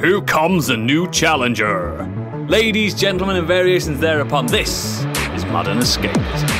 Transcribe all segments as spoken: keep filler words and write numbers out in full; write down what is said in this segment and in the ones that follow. Who comes a new challenger? Ladies, gentlemen, and variations thereupon, this is Modern Escapism.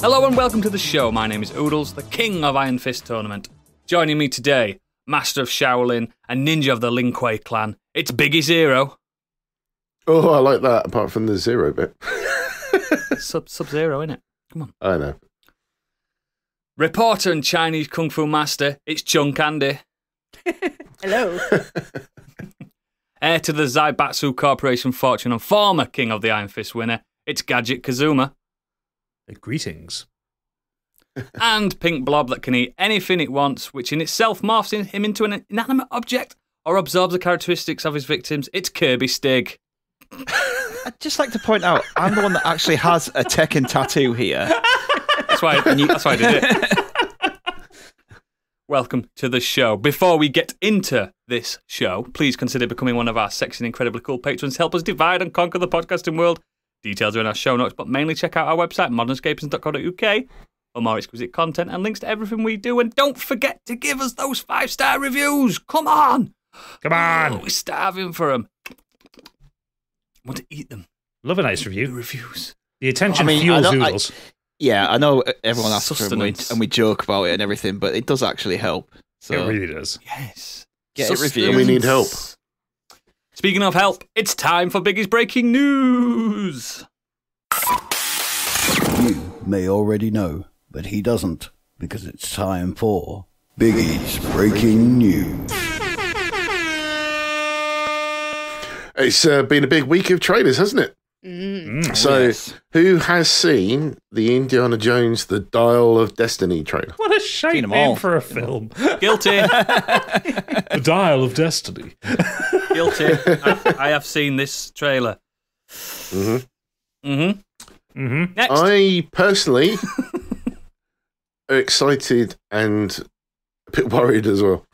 Hello and welcome to the show. My name is Oodles, the king of Iron Fist Tournament. Joining me today, master of Shaolin and ninja of the Lin Kuei clan, it's Biggie Zero. Oh, I like that, apart from the zero bit. Sub, Sub-Zero, innit? Come on. I know. Reporter and Chinese Kung Fu master, it's Chung Candy. Hello. Heir to the Zaibatsu Corporation fortune and former king of the Iron Fist winner, it's Gadget Kazuma. Greetings. And pink blob that can eat anything it wants, which in itself morphs in him into an inanimate object or absorbs the characteristics of his victims, it's Kirby Stig. I'd just like to point out, I'm the one that actually has a Tekken tattoo here. That's why I, knew, that's why I did it. Welcome to the show. Before we get into this show, please consider becoming one of our sexy and incredibly cool patrons. Help us divide and conquer the podcasting world. Details are in our show notes, but mainly check out our website, modern escapism dot co dot U K, for more exquisite content and links to everything we do. And don't forget to give us those five-star reviews. Come on. Come on. Oh, we're starving for them. I want to eat them. Love a nice review. The reviews. The attention I mean, fuels Oodles. Yeah, I know everyone asks Sustenance. for them, and we joke about it and everything, but it does actually help. So. It really does. Yes. Get a review. We need help. Speaking of help, it's time for Biggie's Breaking News. You may already know, but he doesn't, because it's time for Biggie's Breaking News. It's uh, been a big week of trailers, hasn't it? Mm. So, yes. Who has seen the Indiana Jones: The Dial of Destiny trailer? What a shame name for a film. Guilty. The Dial of Destiny. Guilty. I, I have seen this trailer. Mm-hmm. Mm-hmm. Mm-hmm. Next. I personally are excited and a bit worried as well.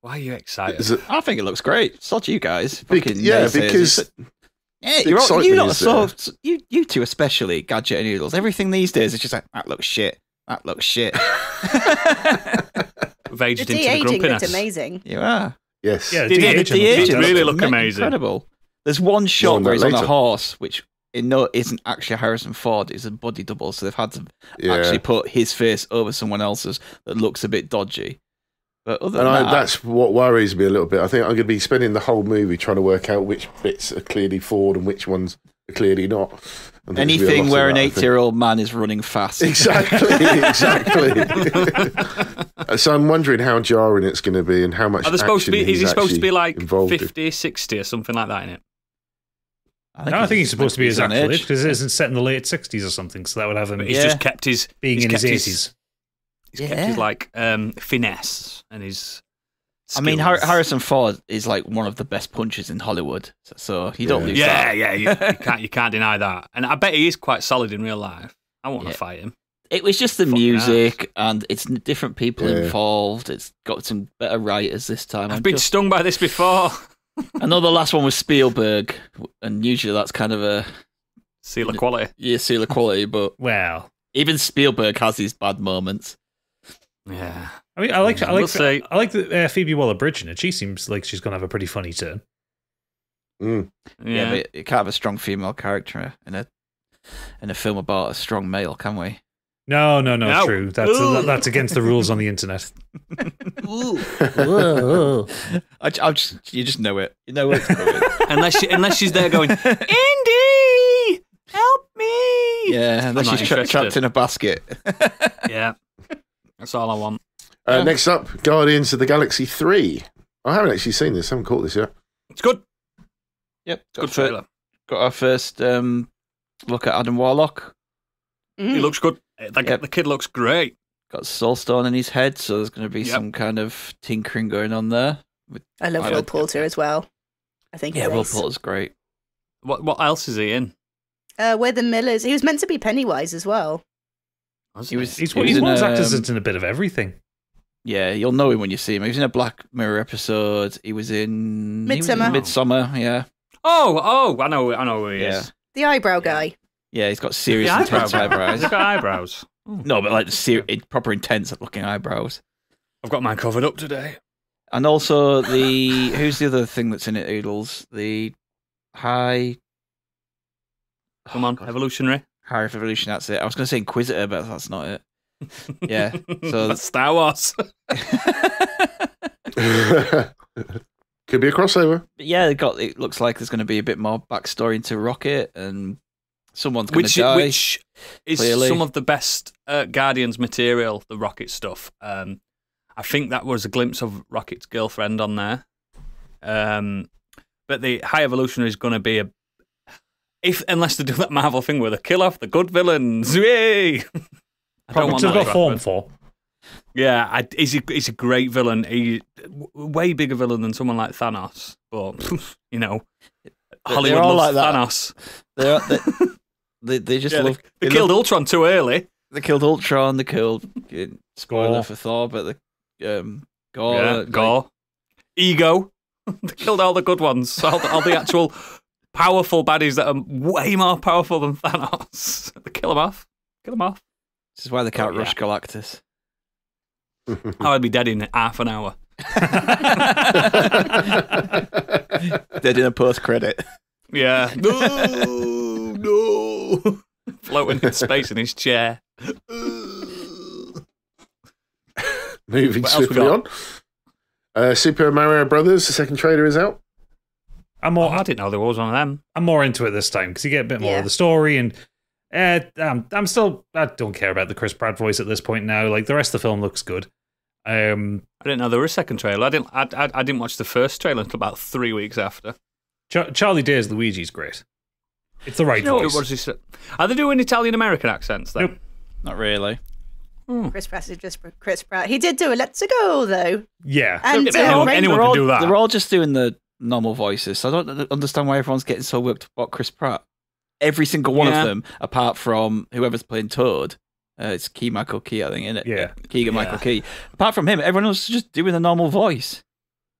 Why are you excited? It, I think it looks great. Sod you guys. Be yeah, because... Yeah, you're all, you, lot so, you, you two especially, Gadget and Oodles, everything these days is just like, that looks shit, that looks shit. We've aged the into the grumpiness. It's amazing. You are. Yes. Yeah, the de-aging de de really look amazing. Incredible. There's one shot one where he's later. on a horse, which it no, isn't actually Harrison Ford, it's a body double, so they've had to yeah. actually put his face over someone else's that looks a bit dodgy. But other than and that, I, that's what worries me a little bit. I think I'm going to be spending the whole movie trying to work out which bits are clearly Ford and which ones are clearly not. Anything where an eight-year-old man is running fast. Exactly, exactly. So I'm wondering how jarring it's going to be and how much are supposed to be. Is he supposed to be like fifty, sixty or something like that in it? I think, no, I think he's supposed to be his actual age because it isn't set in the late sixties or something, so that would have him... But he's yeah. just kept his... Being in his eighties. He's yeah. kept his, like, um, finesse and his skills. I mean, Har Harrison Ford is, like, one of the best punchers in Hollywood, so, so you don't yeah. lose yeah, that. Yeah, yeah, you, you, can't, you can't deny that. And I bet he is quite solid in real life. I want yeah. to fight him. It was just the Fucking music, ass. and it's different people yeah. involved. It's got some better writers this time. I've I'm been just... stung by this before. I know the last one was Spielberg, and usually that's kind of a... Seal of quality. Yeah, seal of quality, but... Well... Even Spielberg has these bad moments. Yeah, I mean, I like, I like, we'll say, I like the uh, Phoebe Waller-Bridge in it. She seems like she's gonna have a pretty funny turn. Mm. Yeah, yeah, but you can't have a strong female character in a in a film about a strong male, can we? No, no, no. no. True. That's a, that's against the rules on the internet. Ooh. Whoa. I, I just, you just know it. You know it. unless she, unless she's there going, Indy, help me. Yeah, unless I'm she's tra trapped in a basket. Yeah. That's all I want. Uh, yeah. Next up, Guardians of the Galaxy Three. I haven't actually seen this. I haven't caught this yet. It's good. Yep, got good trailer. Got our first um, look at Adam Warlock. Mm. He looks good. The, yep. the kid looks great. Got Soul Stone in his head, so there's going to be yep. some kind of tinkering going on there. With I love Will Porter as well. I think yeah, Will Porter's great. What What else is he in? Uh, Where the Millers. He was meant to be Pennywise as well. He was, he's, he was he's one of those actors that's in a bit of everything. Yeah, you'll know him when you see him. He was in a Black Mirror episode. He was in Midsummer. Midsummer, yeah. Oh, oh, I know, I know who he yeah. is. The eyebrow guy. Yeah, he's got serious intense eyebrows. He's got eyebrows. No, but like ser proper intense looking eyebrows. I've got mine covered up today. And also the who's the other thing that's in it? Oodles. The high. Come oh, on, God. Evolutionary. High Evolutionary. That's it. I was going to say Inquisitor, but that's not it. Yeah, so that's Star Wars. Could be a crossover. But yeah, it got. It looks like there's going to be a bit more backstory into Rocket, and someone's going to die. Which is clearly some of the best uh, Guardians material, the Rocket stuff. Um, I think that was a glimpse of Rocket's girlfriend on there. Um, but the High Evolutionary is going to be a, if unless they do that Marvel thing where they kill off the good villains. Yay! I don't want that form for. Yeah, I, he's, a, he's a great villain. He's way bigger villain than someone like Thanos. But, you know, Hollywood loves like Thanos. They're, they're, they, they just yeah, love... They, they, they killed love, Ultron too early. They killed Ultron, they killed... Spoiler for Thor, but the... Um, gore. Yeah, gore. Like, Ego. They killed all the good ones. All the, all the actual powerful baddies that are way more powerful than Thanos. They kill them off. Kill them off. This is why they can't oh, rush yeah. Galactus. I would be dead in half an hour. Dead in a post-credit. Yeah. No, no. Floating in space in his chair. Moving swiftly on. Uh, Super Mario Brothers, the second trailer is out. I'm more, oh, I didn't know there was one of them. I'm more into it this time because you get a bit more yeah. of the story and... Uh, I'm, I'm still. I don't care about the Chris Pratt voice at this point now. Like the rest of the film looks good. Um, I didn't know there was a second trailer. I didn't. I, I, I didn't watch the first trailer until about three weeks after. Char Charlie Day's Luigi's great. It's the right you know, voice. What was Are they doing Italian American accents then? Nope. Not really. Hmm. Chris Pratt is just Chris Pratt. He did do a Let's Go though. Yeah. And uh, anyone, anyone all, can do that. They're all just doing the normal voices. So I don't understand why everyone's getting so worked about Chris Pratt. Every single one yeah. of them, apart from whoever's playing Toad. Uh, it's Keegan Michael Key, I think, isn't it? Yeah. Keegan Michael yeah. Key. Apart from him, everyone else is just doing a normal voice.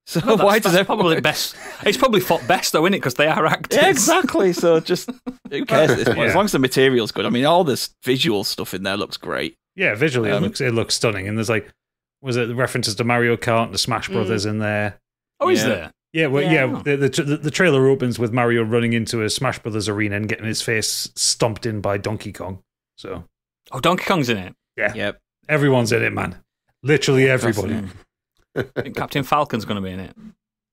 So no, why does everyone... probably best? It's probably fought best, though, isn't it? Because they are actors. Yeah, exactly. So just, who cares at this point? Yeah. As long as the material's good. I mean, all this visual stuff in there looks great. Yeah, visually, um, it looks it looks stunning. And there's like, was it references to Mario Kart and the Smash Brothers mm. in there? Oh, yeah. is there? Yeah, well, yeah. yeah the, the the trailer opens with Mario running into a Smash Brothers arena and getting his face stomped in by Donkey Kong. So, oh, Donkey Kong's in it. Yeah, yep. Everyone's in it, man. Literally everybody. I think Captain Falcon's going to be in it.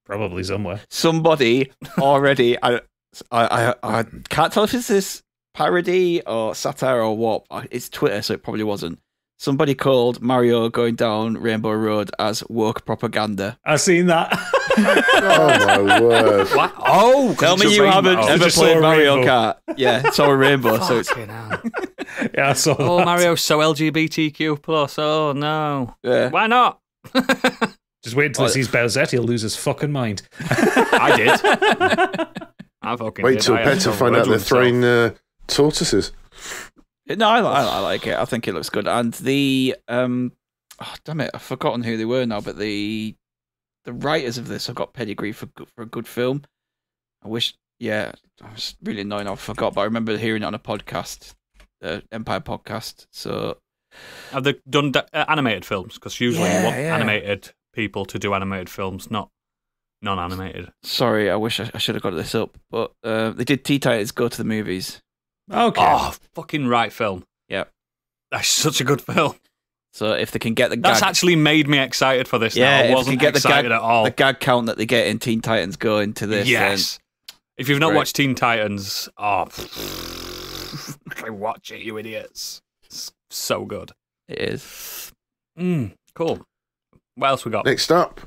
Probably somewhere. Somebody already. I, I I I can't tell if it's this parody or satire or what. It's Twitter, so it probably wasn't. Somebody called Mario going down Rainbow Road as woke propaganda. I've seen that. Oh my word! What? Oh, tell me you haven't oh, ever played Mario rainbow. Kart. Yeah, it's all rainbow. So it's yeah, I saw oh that. Mario's so L G B T Q plus. Oh no, yeah. Why not? Just wait until oh, he sees Bowsette, he'll lose his fucking mind. I did. I fucking wait did. till Pet to find out they're throwing uh, tortoises. No, I, I, I like it. I think it looks good. And the um, oh, damn it, I've forgotten who they were now, but the. The writers of this have got pedigree for for a good film. I wish, yeah, I was really annoying. I forgot, but I remember hearing it on a podcast, uh, Empire podcast. So, have they done uh, animated films? Because usually yeah, you want yeah. animated people to do animated films, not non-animated. Sorry, I wish I, I should have got this up, but uh, they did Teen Titans Go to the Movies. Okay, oh fucking right film. Yeah, that's such a good film. So if they can get the that's gag... actually made me excited for this. Yeah, now. I wasn't if they can get excited the gag, at all. The gag count that they get in Teen Titans Go into this. Yes, if you've not great. watched Teen Titans, oh, watch it, you idiots! It's so good. It is. Mm, cool. What else we got? Next up,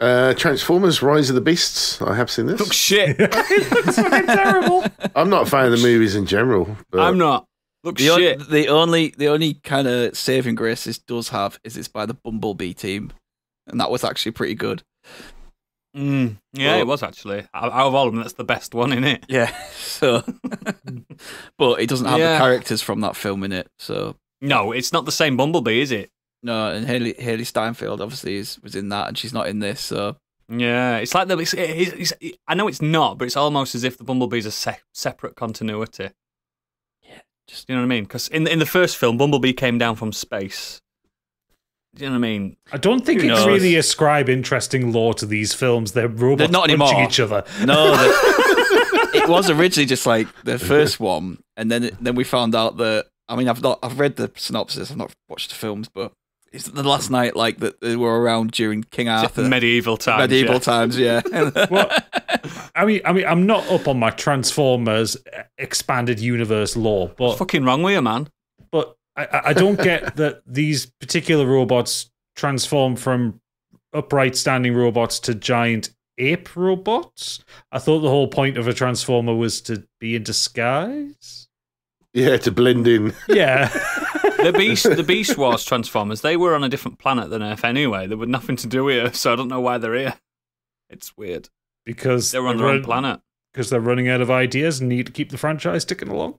uh, Transformers: Rise of the Beasts. I have seen this. Looks shit. It looks fucking terrible. I'm not a fan of the movies in general. But... I'm not. Look, the, shit. the only the only kind of saving grace this does have is it's by the Bumblebee team, and that was actually pretty good. Mm, yeah, well, it was actually. Out of all of them, that's the best one in it. Yeah. So, but it doesn't have yeah. the characters from that film in it. So No, it's not the same Bumblebee, is it? No, and Hayley Hayley Steinfeld obviously is, was in that, and she's not in this. So yeah, it's like the. It's, it's, it's, I know it's not, but it's almost as if the Bumblebee's a se separate continuity. Yeah, just you know what I mean? Because in in the first film, Bumblebee came down from space. Do you know what I mean? I don't think it's really ascribe interesting lore to these films. They're robots punching each other. No, it was originally just like the first one, and then then we found out that. I mean, I've not. I've read the synopsis. I've not watched the films, but it's the last night like that they were around during King Arthur, medieval times. Medieval yeah. times, yeah. Well, I mean, I mean, I'm not up on my Transformers expanded universe lore, but what's fucking wrong with you, man? But. I, I don't get that these particular robots transform from upright standing robots to giant ape robots. I thought the whole point of a transformer was to be in disguise. Yeah, to blend in. Yeah. the Beast the Beast Wars Transformers, they were on a different planet than Earth anyway. They were nothing to do here, so I don't know why they're here. It's weird. Because they're on their own planet. Because they're running out of ideas and need to keep the franchise ticking along.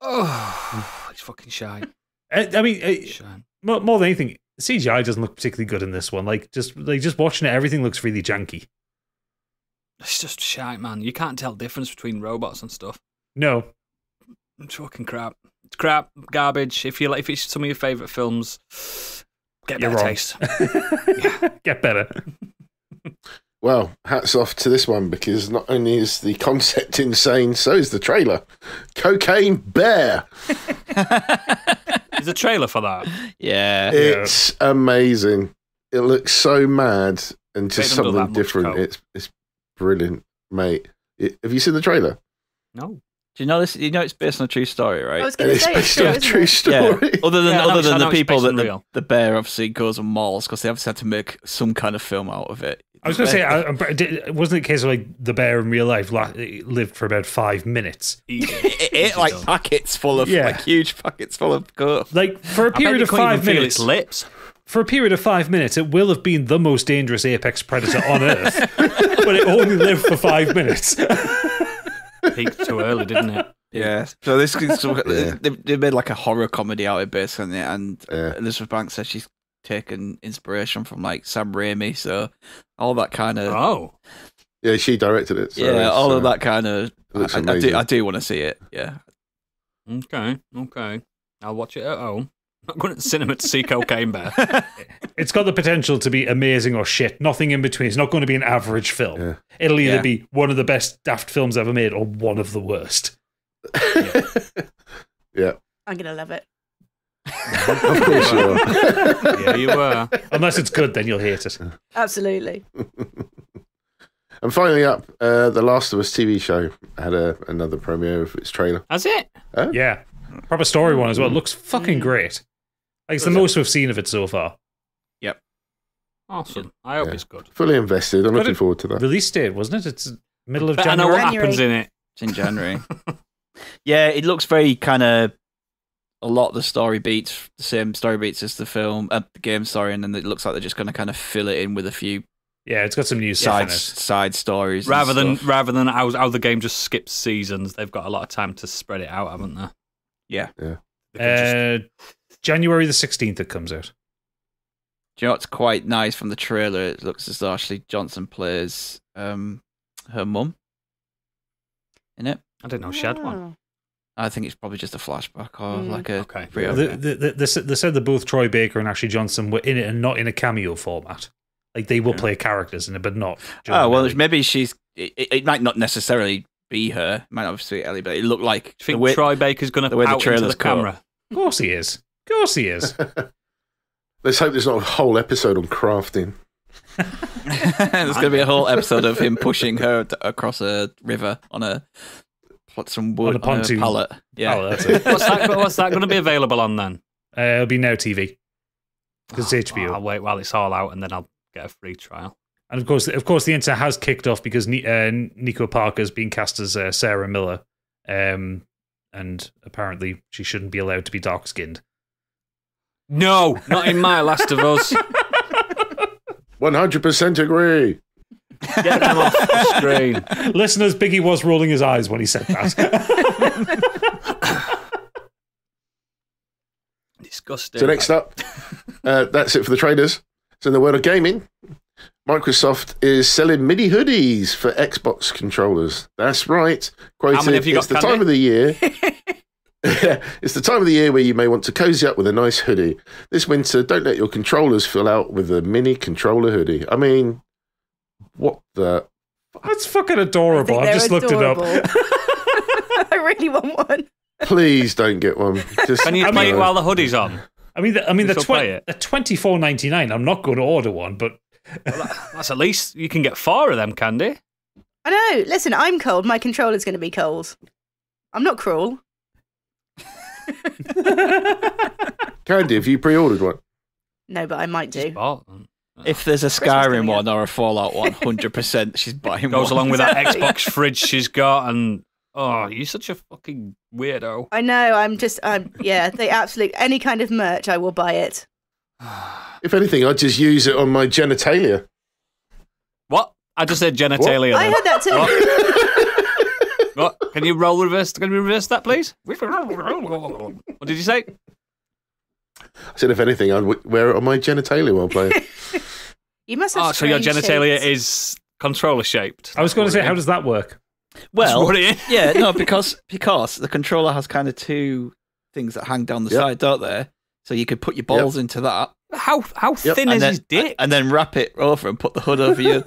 Oh, it's fucking shy. I mean, more than anything, C G I doesn't look particularly good in this one. Like, just like just watching it, everything looks really janky. It's just shite, man. You can't tell the difference between robots and stuff. No, it's fucking crap. It's crap, garbage. If you like, if it's some of your favorite films, get better taste. Yeah. Get better. Well, hats off to this one because not only is the concept insane, so is the trailer. Cocaine Bear. There's a trailer for that. Yeah. It's yeah. amazing. It looks so mad and just something different. It's it's brilliant, mate. It, have you seen the trailer? No. Do you know this? You know it's based on a true story, right? I was going to say it's based on a true story. Yeah. Other than yeah, other than the people that the, the bear obviously goes and mauls because they obviously had to make some kind of film out of it. I was going to say, I, I, wasn't it a case of like the bear in real life lived for about five minutes? It ate like packets full of yeah. like huge packets full of coke. Like for a period of five minutes, lips. For a period of five minutes, it will have been the most dangerous apex predator on Earth, but it only lived for five minutes. Peaked too early, didn't it? Yeah. So this so yeah. they, they made like a horror comedy out of it, basically, and yeah. Elizabeth Banks says she's taken inspiration from like Sam Raimi, so all that kind of. Oh. Yeah, she directed it. So yeah, all so of that kind of. I, I do. I do want to see it. Yeah. Okay. Okay. I'll watch it at home. I'm not going to the cinema to see Cocaine Bear. It's got the potential to be amazing or shit. Nothing in between. It's not going to be an average film. Yeah. It'll either yeah. be one of the best daft films ever made or one of the worst. Yeah. yeah. I'm going to love it. Of course you are. Yeah, you were. Unless it's good, then you'll hate it. Absolutely. And finally up, uh, The Last of Us T V show had a, another premiere of its trailer. Has it? Oh. Yeah. Proper story one as well. It looks fucking great. Like it's the most we've seen of it so far. Yep. Awesome. I hope yeah. it's good. Fully invested. I'm looking forward to that. Release date, wasn't it? It's middle of but January. I know what January. happens in it. It's in January. Yeah, it looks very kind of a lot of the story beats, the same story beats as the film, uh, the game story, and then it looks like they're just going to kind of fill it in with a few. Yeah, it's got some new side side stories rather than stuff. rather than how, how the game just skips seasons. They've got a lot of time to spread it out, haven't they? Yeah. yeah. Uh, just... January the sixteenth it comes out. Do you know what's quite nice from the trailer? It looks as though Ashley Johnson plays um, her mum in it. I didn't know yeah. she had one. I think it's probably just a flashback or mm. like a... Okay. The, the, the, they said that both Troy Baker and Ashley Johnson were in it and not in a cameo format. Like they will yeah. play characters in it, but not... Oh, well, maybe, maybe she's... It, it might not necessarily... be her. Might not be Ellie, but it looked like... Do you think Troy Baker's going to out into the camera? Of course he is. Of course he is. Let's hope there's not a whole episode on crafting. There's going to be a whole episode of him pushing her across a river on a... Some wood on a pontoon on a pallet. Yeah. Oh, that's it. What's that, what's that going to be available on then? Uh, it'll be Now T V. Because oh, it's H B O. Well, I'll wait while it's all out and then I'll get a free trial. And of course, of course, the internet has kicked off because uh, Nico Parker's been cast as uh, Sarah Miller, um, and apparently she shouldn't be allowed to be dark-skinned. No, not in my Last of Us. One hundred percent agree. Get them off the screen, listeners. Biggie was rolling his eyes when he said that. It's Disgusting. So next up, uh, that's it for the trailers. So in the world of gaming, Microsoft is selling mini hoodies for Xbox controllers. That's right. Quoted, have you got, it's the time of the year. It's the time of the year where you may want to cozy up with a nice hoodie. This winter, don't let your controllers fill out with a mini controller hoodie. I mean, what the? That's fucking adorable. I, I just adorable. looked it up. I really want one. Please don't get one. Just, Can you play it while the hoodie's on? I mean, the, I mean, the twenty-four ninety-nine. I'm not going to order one, but well, that's at least you can get four of them, Candy. I know. Listen, I'm cold. My controller's going to be cold. I'm not cruel. Candy, have you pre-ordered one? No, but I might do. If there's a Skyrim one or a Fallout one, one hundred percent she's buying one. Goes along with that Xbox fridge she's got, and oh, you're such a fucking weirdo. I know. I'm just, I'm, yeah, they absolutely, any kind of merch, I will buy it. If anything, I'd just use it on my genitalia. What? I just said genitalia. I heard that too. What? What? Can you roll reverse? Can we reverse that, please? What did you say? I said, if anything, I'd wear it on my genitalia while playing. You must have. Oh, so your genitalia shapes. Is controller shaped. I was going to say, how does that work? Well, yeah, no, because because the controller has kind of two things that hang down the yep. side, don't they? So you could put your balls yep. into that. How how yep. thin and is then, his dick? And then wrap it over and put the hood over you.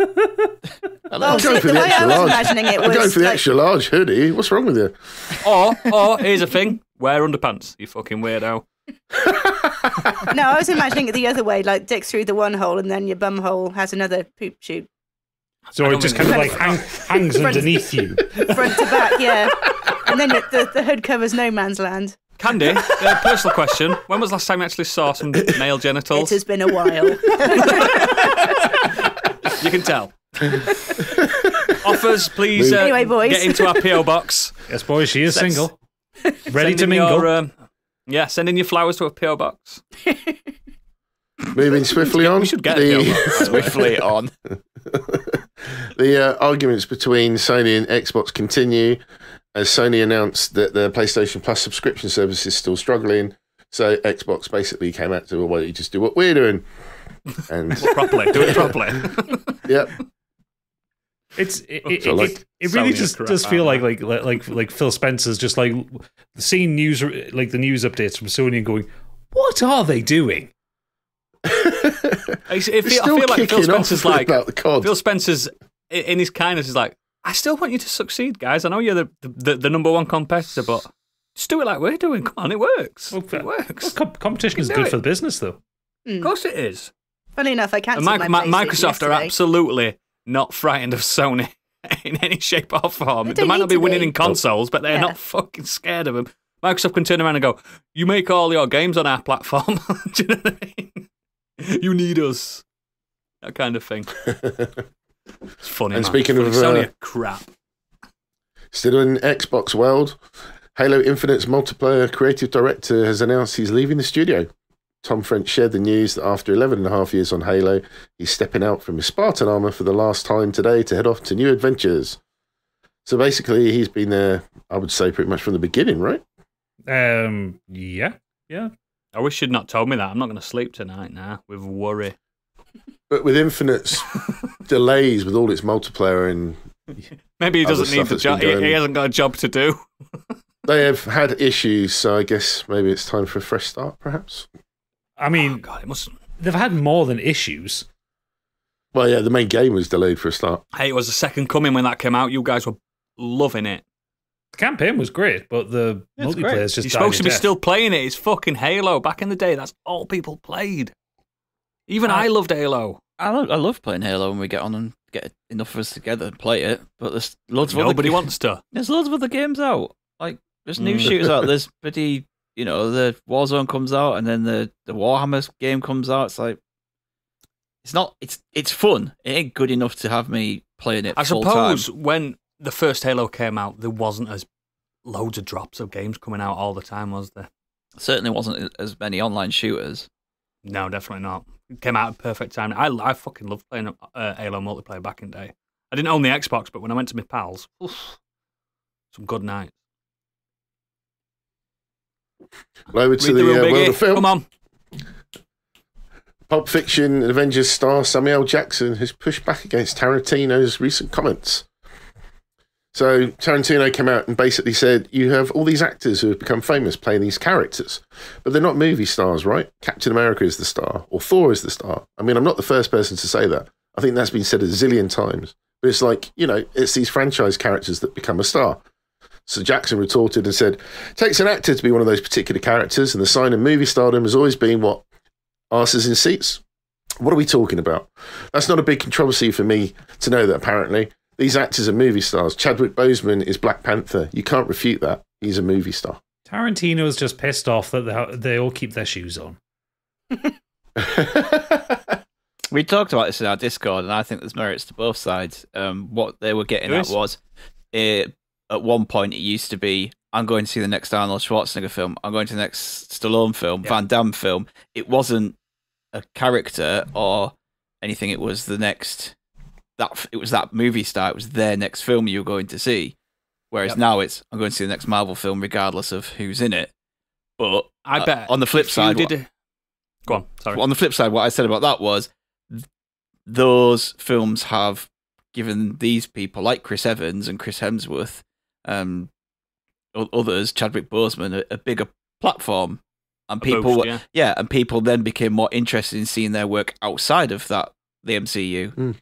I'm well, going for the, the extra large. It I'm going for the like... extra large hoodie. What's wrong with you? Or or here's a thing: wear underpants. You fucking weirdo. No, I was imagining it the other way, like dick through the one hole, and then your bum hole has another poop chute. So it just kind of like hang, hangs front, underneath you, front to back, yeah. And then it, the, the hood covers no man's land. Candy, uh, personal question: when was the last time you actually saw some male genitals? It has been a while. You can tell. Offers, please. Uh, anyway, boys, get into our P O box. Yes, boys, she is Sex. single, ready to mingle. Your, um, yeah, send in your flowers to a P O box. Moving swiftly on. We should get the... a P O box. Swiftly on. The uh, arguments between Sony and Xbox continue as Sony announced that their PlayStation Plus subscription service is still struggling. So Xbox basically came out to, well, why don't you just do what we're doing? And well, properly, do it properly. Yep. It's it, it, so, like, it, it really just does feel like like like like Phil Spencer's just like seeing news like the news updates from Sony and going, what are they doing? I feel, I feel like Phil Spencer's like Phil Spencer's in his kindness is like, I still want you to succeed, guys. I know you're the the, the number one competitor, but just do it like we're doing. Come on, it works. Well, it works. Well, competition is good it. for the business, though. Mm. Of course, it is. Funny enough, I can't. My, my Microsoft yesterday. are absolutely not frightened of Sony in any shape or form. They, they might not be winning be. in consoles, but they're yeah. not fucking scared of them. Microsoft can turn around and go, "You make all your games on our platform." Do you know what I mean? You need us, that kind of thing. It's funny. And man. speaking it's funny. of uh, Sony, crap. Still in Xbox world, Halo Infinite's multiplayer creative director has announced he's leaving the studio. Tom French shared the news that after eleven and a half years on Halo, he's stepping out from his Spartan armor for the last time today to head off to new adventures. So basically, he's been there, I would say, pretty much from the beginning, right? Um. Yeah. Yeah. I wish you'd not told me that. I'm not going to sleep tonight now with worry. But with Infinite's delays, with all its multiplayer and maybe he doesn't need the job. He, he hasn't got a job to do. They have had issues, so I guess maybe it's time for a fresh start, perhaps. I mean, oh God, it must. They've had more than issues. Well, yeah, the main game was delayed for a start. Hey, it was the second coming when that came out. You guys were loving it. The campaign was great, but the it's multiplayer is just You're supposed to be death. still playing it. It's fucking Halo. Back in the day, that's all people played. Even I, I loved Halo. I love, I love playing Halo when we get on and get enough of us together and play it, but there's loads of Nobody other wants to. There's loads of other games out. Like, there's new mm. shooters out. There's bloody, you know, the Warzone comes out, and then the, the Warhammer game comes out. It's like, it's not, it's, it's fun. It ain't good enough to have me playing it I full suppose time. when... The first Halo came out, there wasn't as loads of drops of games coming out all the time, was there? Certainly wasn't as many online shooters. No, definitely not. It came out at perfect time. I, I fucking loved playing uh, Halo multiplayer back in the day. I didn't own the Xbox, but when I went to my pals, oof, some good nights. Lower to the, the uh, world of film. Come on. Pulp Fiction and Avengers star Samuel Jackson has pushed back against Tarantino's recent comments. So Tarantino came out and basically said, you have all these actors who have become famous playing these characters, but they're not movie stars, right? Captain America is the star, or Thor is the star. I mean, I'm not the first person to say that. I think that's been said a zillion times. But it's like, you know, it's these franchise characters that become a star. So Jackson retorted and said, it takes an actor to be one of those particular characters, and the sign of movie stardom has always been what? Asses in seats? What are we talking about? That's not a big controversy for me to know that apparently. These actors are movie stars. Chadwick Boseman is Black Panther. You can't refute that. He's a movie star. Tarantino's just pissed off that they all keep their shoes on. We talked about this in our Discord, and I think there's merits to both sides. Um, what they were getting at was, it, at one point, it used to be, I'm going to see the next Arnold Schwarzenegger film. I'm going to the next Stallone film, yeah. Van Damme film. It wasn't a character or anything. It was the next... That it was that movie star. It was their next film you were going to see. Whereas yep. now it's I'm going to see the next Marvel film, regardless of who's in it. But I uh, bet on the flip side, did what, it... go on. Sorry. On the flip side, what I said about that was th those films have given these people like Chris Evans and Chris Hemsworth, um, others, Chadwick Boseman, a, a bigger platform, and people, boost, yeah. yeah, and people then became more interested in seeing their work outside of that the M C U. Mm.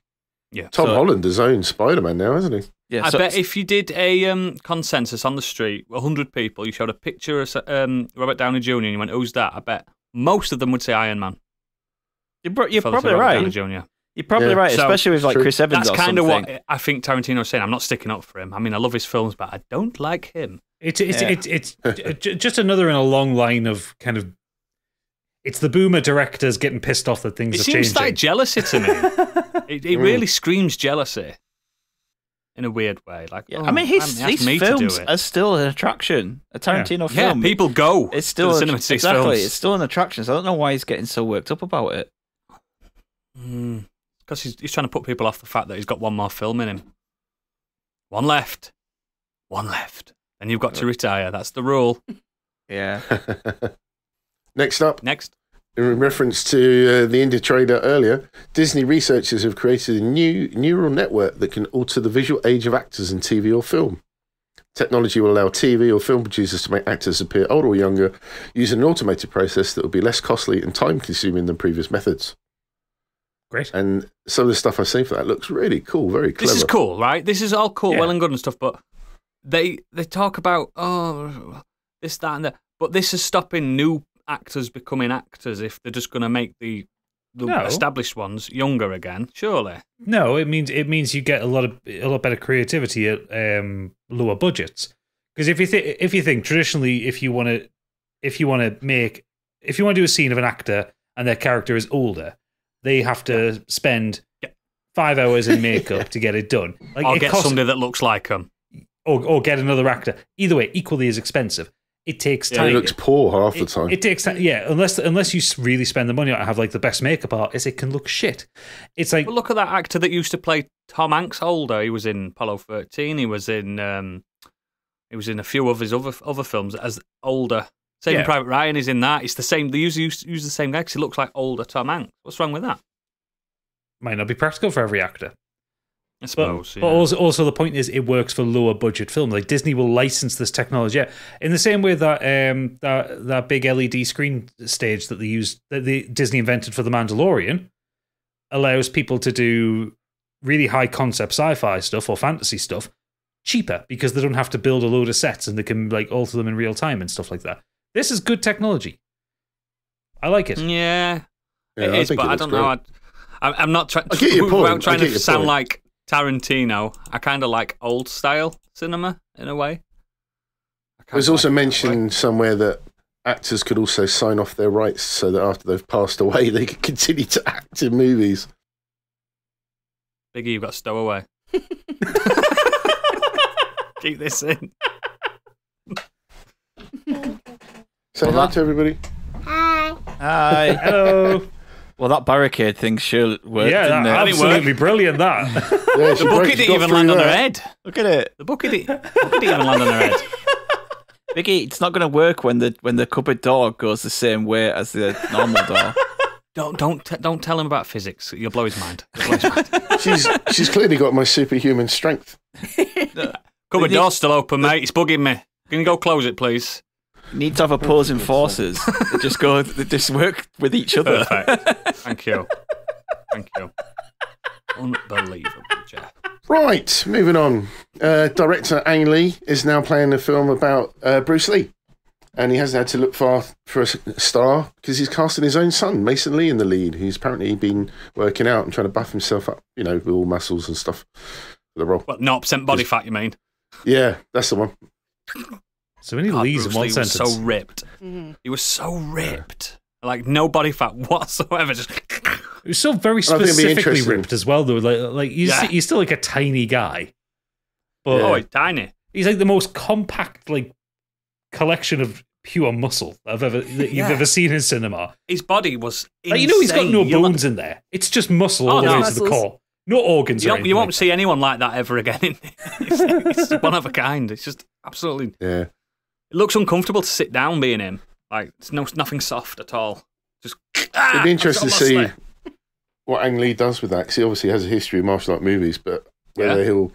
Yeah, Tom so, Holland has owned Spider-Man now, hasn't he? Yeah, I so, bet if you did a um, consensus on the street, one hundred people, you showed a picture of um, Robert Downey Junior and you went, who's that? I bet most of them would say Iron Man. You're, pro you're probably right. Downey Junior. You're probably yeah. right, so, especially with like Chris Evans or something. That's kind of what I think Tarantino's saying. I'm not sticking up for him. I mean, I love his films, but I don't like him. It's, it's, yeah. it's, it's, it's just another in a long line of kind of... It's the boomer directors getting pissed off that things it are changing. It seems like jealousy to me. it it really screams jealousy in a weird way. Like, yeah. oh, I mean, his, I mean, his films are still an attraction. A Tarantino yeah. film. Yeah, people go it's still to the cinema to see exactly, films. It's still an attraction. So I don't know why he's getting so worked up about it. Because mm, he's, he's trying to put people off the fact that he's got one more film in him. One left. One left. And you've got to retire. That's the rule. Yeah. Next up, Next. in reference to uh, the Indie Trader earlier, Disney researchers have created a new neural network that can alter the visual age of actors in T V or film. Technology will allow T V or film producers to make actors appear older or younger using an automated process that will be less costly and time-consuming than previous methods. Great. And some of the stuff I've seen for that looks really cool, very clever. This is cool, right? This is all cool, yeah. well and good and stuff, but they, they talk about, oh, this, that, and that. But this is stopping new actors becoming actors if they're just going to make the, the no. established ones younger again, surely. No, it means it means you get a lot of a lot better creativity at um, lower budgets. Because if you think if you think traditionally, if you want to if you want to make if you want to do a scene of an actor and their character is older, they have to spend five hours in makeup yeah. to get it done. Like, or it get costs, somebody that looks like them, or or get another actor. Either way, equally as expensive. It takes time. Yeah, it looks poor half it, the time. It takes time, yeah. Unless unless you really spend the money on it and have like the best makeup artist, it can look shit. It's like, well, look at that actor that used to play Tom Hanks older. He was in Apollo thirteen. He was in um, he was in a few of his other other films as older. Saving yeah. Private Ryan is in that. It's the same. They usually use, use the same guy because he looks like older Tom Hanks. What's wrong with that? Might not be practical for every actor. I suppose, but, yeah. but also, also the point is it works for lower budget films. Like Disney will license this technology yeah. in the same way that um that that big L E D screen stage that they used that the Disney invented for The Mandalorian allows people to do really high concept sci-fi stuff or fantasy stuff cheaper because they don't have to build a load of sets and they can like alter them in real time and stuff like that. This is good technology. I like it. Yeah, yeah it I is, but it I don't great. know. I, I'm not trying. I'm trying to sound point. like. Tarantino, I kind of like old style cinema in a way. It was also mentioned somewhere that actors could also sign off their rights so that after they've passed away, they could continue to act in movies. Biggie, you've got Stowaway. Keep this in. Say hi to everybody. Hi. Hi. Hello. Well, that barricade thing sure worked. Yeah, that, didn't it? absolutely brilliant. That yeah, the bucket didn't even land on her head. Look at it. The bucket didn't even land on her head. Biggie, it's not going to work when the when the cupboard door goes the same way as the normal door. Don't don't t don't tell him about physics. You'll blow his mind. Blow his mind. she's she's clearly got my superhuman strength. Cupboard door's still open, the, mate. It's bugging me. Can you go close it, please? Need to have opposing forces. They just go. They just work with each other. Perfect. Thank you. Thank you. Unbelievable, Jeff. Right, moving on. Uh, director Ang Lee is now playing a film about uh, Bruce Lee. And he hasn't had to look far for a star because he's casting his own son, Mason Lee, in the lead, who's apparently been working out and trying to buff himself up, you know, with all muscles and stuff for the role. What, zero percent body fat, you mean? Yeah, that's the one. So many God, Lees Bruce in one Lee sentence. Was so ripped. Mm. He was so ripped. Like, no body fat whatsoever. Just... It was so very specifically ripped as well, though. Like, like he's, yeah. he's still like a tiny guy. But yeah. Oh, he's tiny. He's like the most compact, like, collection of pure muscle I've ever that you've yeah. ever seen in cinema. His body was like, you know, he's got no bones in there. It's just muscle oh, all the no, way muscles. to the core. No organs. You, or don't, you won't like see that. anyone like that ever again. In it's, it's one of a kind. It's just absolutely. Yeah. It looks uncomfortable to sit down being him. Like it's no nothing soft at all. Just. Ah, It'd be interesting to see what Ang Lee does with that, because he obviously has a history of martial art movies, but whether yeah. he'll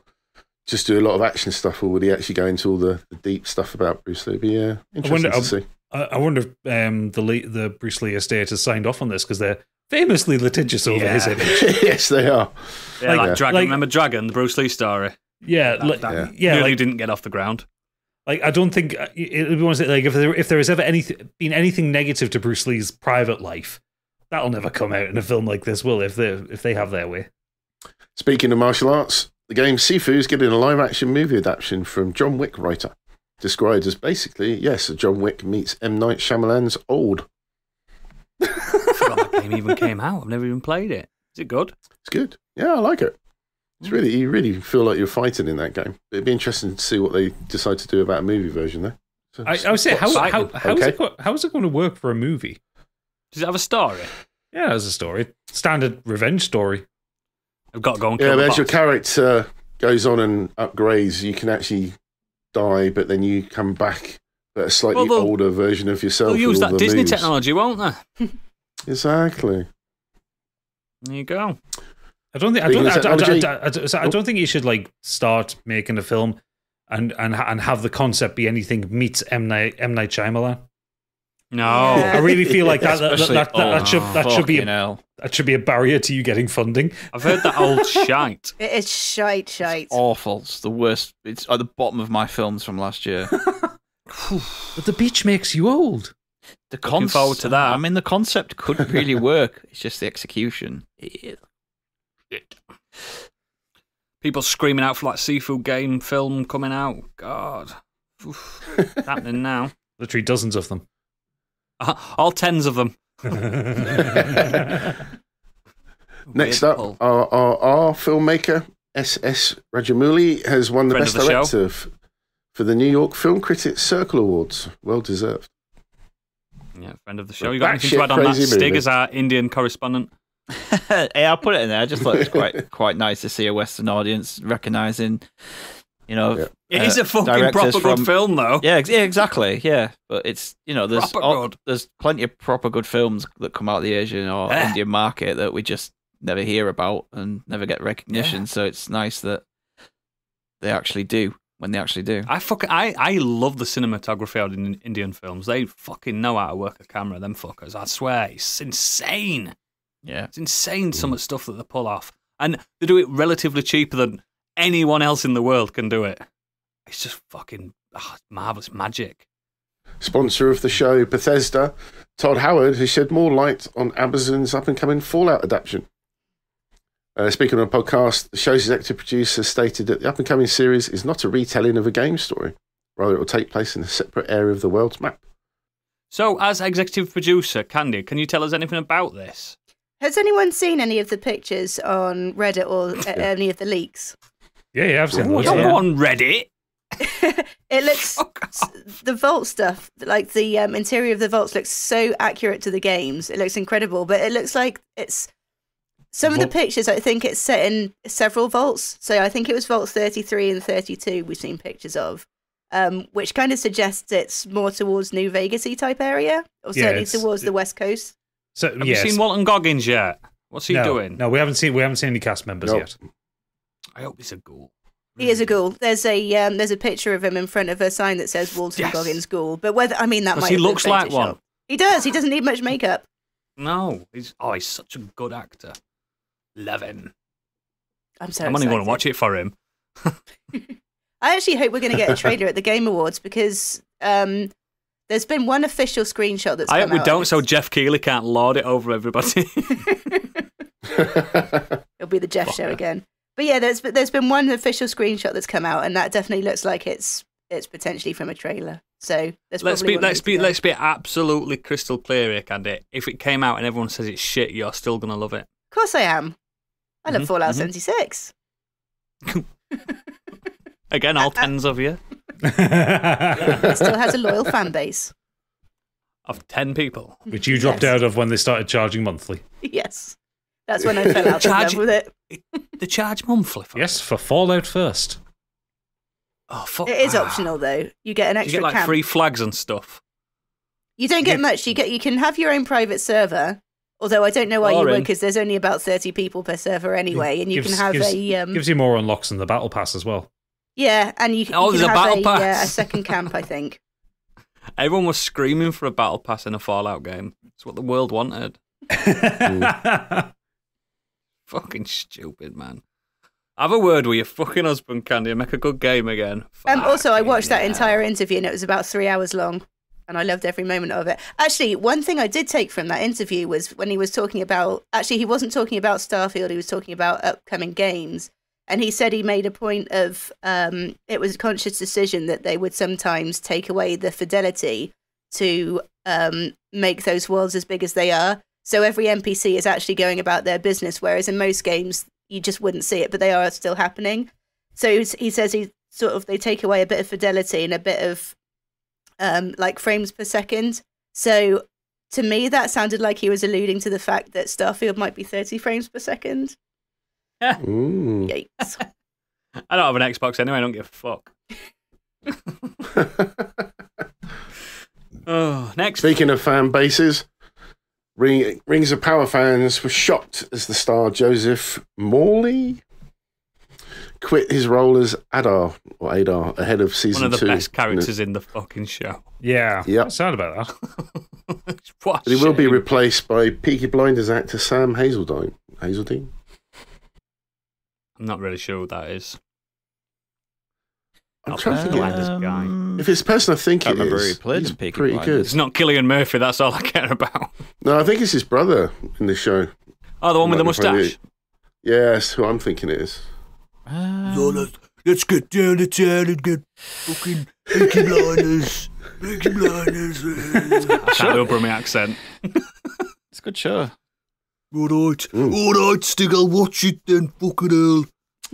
just do a lot of action stuff, or would he actually go into all the, the deep stuff about Bruce Lee? But yeah, interesting I wonder, to see. I, I wonder if um, the Lee, the Bruce Lee estate has signed off on this, because they're famously litigious over yeah. his image. Yes, they are. Yeah, like, like Dragon. Like, remember Dragon, the Bruce Lee story? Yeah, that, like, that yeah. Nearly like, didn't get off the ground. Like I don't think it would be one thing. Like if there if there has ever anything been anything negative to Bruce Lee's private life, that'll never come out in a film like this, will? If they if they have their way. Speaking of martial arts. The game Sifu is getting a live-action movie adaptation from John Wick writer, described as basically, yes, John Wick meets M. Night Shyamalan's Old. I forgot that game even came out. I've never even played it. Is it good? It's good. Yeah, I like it. It's really, you really feel like you're fighting in that game. It'd be interesting to see what they decide to do about a movie version there. So I, I would say, how, how, how, okay. is it, how is it going to work for a movie? Does it have a story? Yeah, it has a story. Standard revenge story. I've got to go and kill yeah, but the as boss. Your character goes on and upgrades, you can actually die, but then you come back at a slightly well, older version of yourself. They'll use that Disney moves. technology, won't they? Exactly. There you go. I don't think I don't, I, I, I, I, I, I don't think you should like start making a film and and and have the concept be anything meets M Night M Night Shyamalan. No, yeah. I really feel like that. that, that, that, oh, that should that should be a, that should be a barrier to you getting funding. I've heard that old shite. It's shite, shite. It's awful. It's the worst. It's at the bottom of my films from last year. But the beach makes you old. The concept. Looking forward to that. I mean, the concept could really work. It's just the execution. People screaming out for like seafood game film coming out. God, it's happening now. Literally dozens of them. Uh, all tens of them. Next up, our, our, our filmmaker, S S Rajamouli, has won the Friend Best the Director for the New York Film Critics Circle Awards. Well deserved. Yeah, friend of the show. You got anything to add on that, Stig, as our Indian correspondent? Hey, I'll put it in there. I just thought it was quite, quite nice to see a Western audience recognising... You know, yeah. uh, it is a fucking proper from, good film, though. Yeah, yeah, exactly. Yeah, but it's you know, there's all, there's plenty of proper good films that come out of the Asian or yeah. Indian market that we just never hear about and never get recognition. Yeah. So it's nice that they actually do when they actually do. I fucking I I love the cinematography out in Indian films. They fucking know how to work a camera. Them fuckers, I swear, it's insane. Yeah, it's insane. Mm. Some of the stuff that they pull off, and they do it relatively cheaper than. Anyone else in the world can do it. It's just fucking oh, marvellous magic. Sponsor of the show, Bethesda, Todd Howard, has shed more light on Amazon's up-and-coming Fallout adaptation. Uh, speaking on a podcast, the show's executive producer stated that the up-and-coming series is not a retelling of a game story. Rather, it will take place in a separate area of the world's map. So, as executive producer, Candy, can you tell us anything about this? Has anyone seen any of the pictures on Reddit or yeah. any of the leaks? Yeah, yeah, I've seen. Ooh, don't go on Reddit. It looks oh, the vault stuff, like the um, interior of the vaults, looks so accurate to the games. It looks incredible, but it looks like it's some of the pictures. I think it's set in several vaults, so I think it was vaults thirty-three and thirty-two. We've seen pictures of, um, which kind of suggests it's more towards New Vegas-y type area, or certainly yeah, towards the West Coast. So, Have yes. you seen Walton Goggins yet? What's he no, doing? No, we haven't seen we haven't seen any cast members nope. yet. I hope he's a ghoul. He is a ghoul. There's a um, there's a picture of him in front of a sign that says Walton yes. Goggins ghoul. But whether I mean that might he looks like one. Shop. He does. He doesn't need much makeup. No, he's oh, he's such a good actor. Love him. I'm so. I'm excited. Only going to watch it for him. I actually hope we're going to get a trailer at the Game Awards because um, there's been one official screenshot that's. I come hope we out don't, so Jeff Keighley can't lord it over everybody. It'll be the Jeff Fuck show yeah. again. But yeah, there's there's been one official screenshot that's come out, and that definitely looks like it's it's potentially from a trailer. So there's let's be let's be let's be absolutely crystal clear here, Candy. If it came out and everyone says it's shit, you're still gonna love it. Of course I am. I love mm-hmm. Fallout seventy-six. Again, all tens of you. It still has a loyal fan base of ten people, which you dropped yes. out of when they started charging monthly. Yes. That's when I fell out of love with it. The charge monthly. For yes, for Fallout first. Oh, fuck. It is ah. optional though. You get an extra. You get like camp. free flags and stuff. You don't get yeah. much. You get you can have your own private server. Although I don't know why Lauren. you would, because there's only about thirty people per server anyway, and you gives, can have gives, a um, gives you more unlocks than the battle pass as well. Yeah, and you, oh, you can have a, a, yeah, a second camp. I think everyone was screaming for a battle pass in a Fallout game. It's what the world wanted. Fucking stupid, man. Have a word with your fucking husband, Candy, and make a good game again. Um, also, I watched yeah. that entire interview, and it was about three hours long, and I loved every moment of it. Actually, one thing I did take from that interview was when he was talking about... Actually, he wasn't talking about Starfield, he was talking about upcoming games, and he said he made a point of... Um, it was a conscious decision that they would sometimes take away the fidelity to um, make those worlds as big as they are. So every N P C is actually going about their business, whereas in most games you just wouldn't see it, but they are still happening. So he says he sort of they take away a bit of fidelity and a bit of um, like frames per second. So to me, that sounded like he was alluding to the fact that Starfield might be thirty frames per second. Ooh. Yikes! I don't have an Xbox anyway. I don't give a fuck. Oh, next. Speaking of fan bases. Rings of Power fans were shocked as the star Joseph Morley quit his role as Adar or Adar ahead of season two. One of the two. best characters in the fucking show. Yeah, yep. I'm sad about that. But he shame. will be replaced by Peaky Blinders actor Sam Hazeldine. Hazeldine. I'm not really sure what that is. I'm trying to think this guy. If it's the person I think I it is, he he's pretty Blinders. good. It's not Cillian Murphy, that's all I care about. No, I think it's his brother in the show. Oh, the one with the moustache? Yes, who I'm thinking it is. Um, so let's, let's get down to town and get fucking Peaky Blinders. Peaky Blinders. I can't over my accent. It's a good show. All right. Mm. All right, Stig, I'll watch it then, fucking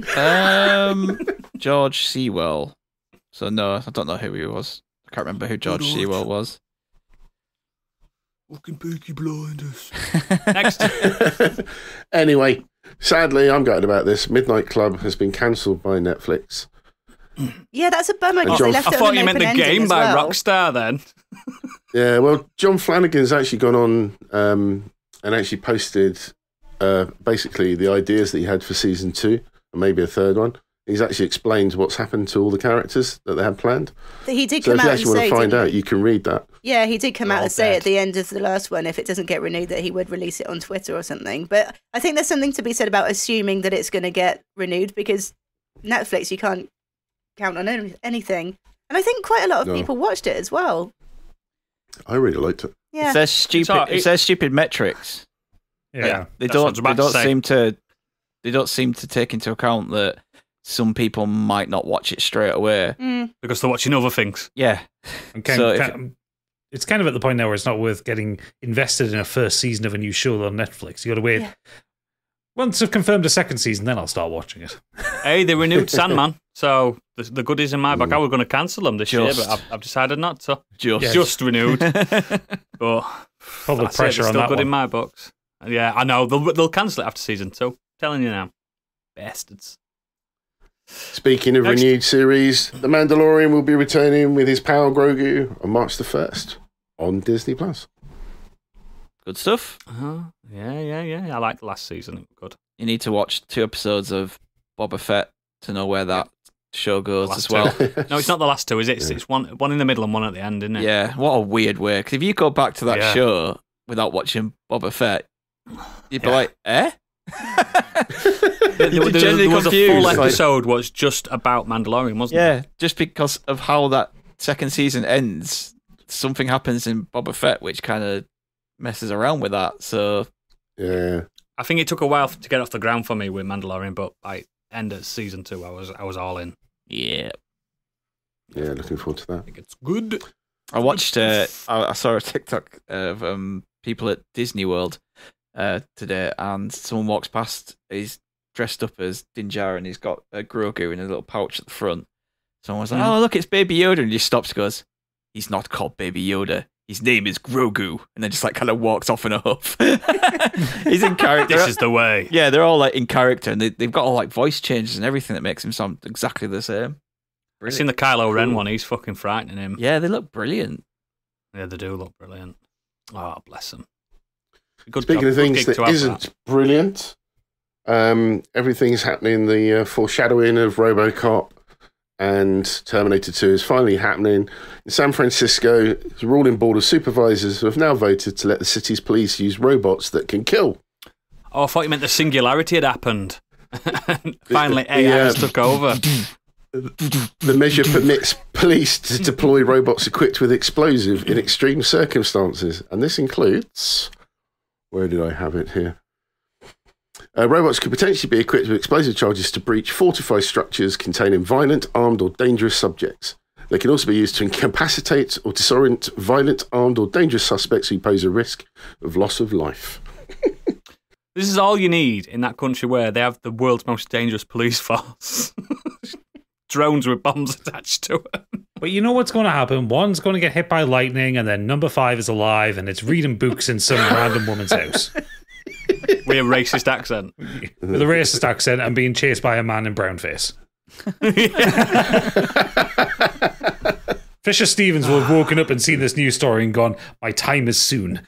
hell. Um, George Sewell. So no, I don't know who he was. I can't remember who George Sewell was. Fucking Peaky Blinders. Next. Anyway, sadly, I'm gutted about this. Midnight Club has been cancelled by Netflix. Yeah, that's a bummer. Oh, John... they left I it thought you meant the game by well. Rockstar then. Yeah, well, John Flanagan's actually gone on um, and actually posted uh, basically the ideas that he had for season two, and maybe a third one. He's actually explained what's happened to all the characters that they had planned. He did so come if out you actually and want say, to find out, you can read that. Yeah, he did come oh, out and say bad. at the end of the last one, if it doesn't get renewed, that he would release it on Twitter or something. But I think there's something to be said about assuming that it's going to get renewed, because Netflix, you can't count on any anything. And I think quite a lot of no. people watched it as well. I really liked it. Yeah. It's their stupid, it's, it's their stupid metrics. Yeah, yeah. They don't, they don't to seem to... They don't seem to take into account that some people might not watch it straight away. Mm. Because they're watching other things. Yeah. And can, so can, it, it's kind of at the point now where it's not worth getting invested in a first season of a new show on Netflix. You got to wait. Yeah. Once I've confirmed a second season, then I'll start watching it. Hey, they renewed Sandman, so the, the goodies in my bag. I was going to cancel them this just, year, but I've, I've decided not to. Just, yes. just renewed. But probably pressure it, on still that good one. in my books. Yeah, I know. They'll, they'll cancel it after season two. Telling you now, bastards. Speaking of Next. renewed series, The Mandalorian will be returning with his pal Grogu on March the first on Disney Plus. Good stuff. Uh-huh. Yeah, yeah, yeah. I liked last season. Good. You need to watch two episodes of Boba Fett to know where that show goes as well. No, it's not the last two, is it? It's, yeah. it's one one in the middle and one at the end, isn't it? Yeah, what a weird way. Because if you go back to that yeah. show without watching Boba Fett, you'd be yeah. like, eh? there, there, there, there was confused. a full episode was just about Mandalorian, wasn't yeah, it? Yeah, just because of how that second season ends, something happens in Boba Fett which kind of messes around with that. So yeah, I think it took a while to get off the ground for me with Mandalorian, but I end at season two. I was I was all in. Yeah, yeah, looking forward to that. I think it's good. I watched. Uh, I, I saw a TikTok of um, people at Disney World uh, today, and someone walks past. He's dressed up as Din Djarin and he's got a Grogu in a little pouch at the front. Someone was like, mm. "Oh, look, it's Baby Yoda," and he just stops and goes, "He's not called Baby Yoda. His name is Grogu," and then just like kind of walks off in a huff. He's in character. This is the way. Yeah, they're all like in character, and they, they've got all like voice changes and everything that makes him sound exactly the same. Brilliant. I've seen the Kylo Ren cool. one. He's fucking frightening him. Yeah, they look brilliant. Yeah, they do look brilliant. Oh, bless them. Good Speaking job. of things that isn't that. brilliant, um, everything's happening. The uh, foreshadowing of RoboCop and Terminator two is finally happening. In San Francisco, the ruling board of supervisors have now voted to let the city's police use robots that can kill. Oh, I thought you meant the singularity had happened. Finally, A I yeah. has took over. The measure permits police to deploy robots equipped with explosive in extreme circumstances, and this includes... Where did I have it here? Uh, robots could potentially be equipped with explosive charges to breach fortified structures containing violent, armed or dangerous subjects. They can also be used to incapacitate or disorient violent, armed or dangerous suspects who pose a risk of loss of life. This is all you need in that country where they have the world's most dangerous police force. Drones with bombs attached to them. But you know what's going to happen? One's going to get hit by lightning and then number five is alive and it's reading books in some random woman's house. With a racist accent. With a racist accent and being chased by a man in brown face. Fisher Stevens will have woken up and seen this news story and gone, "My time is soon.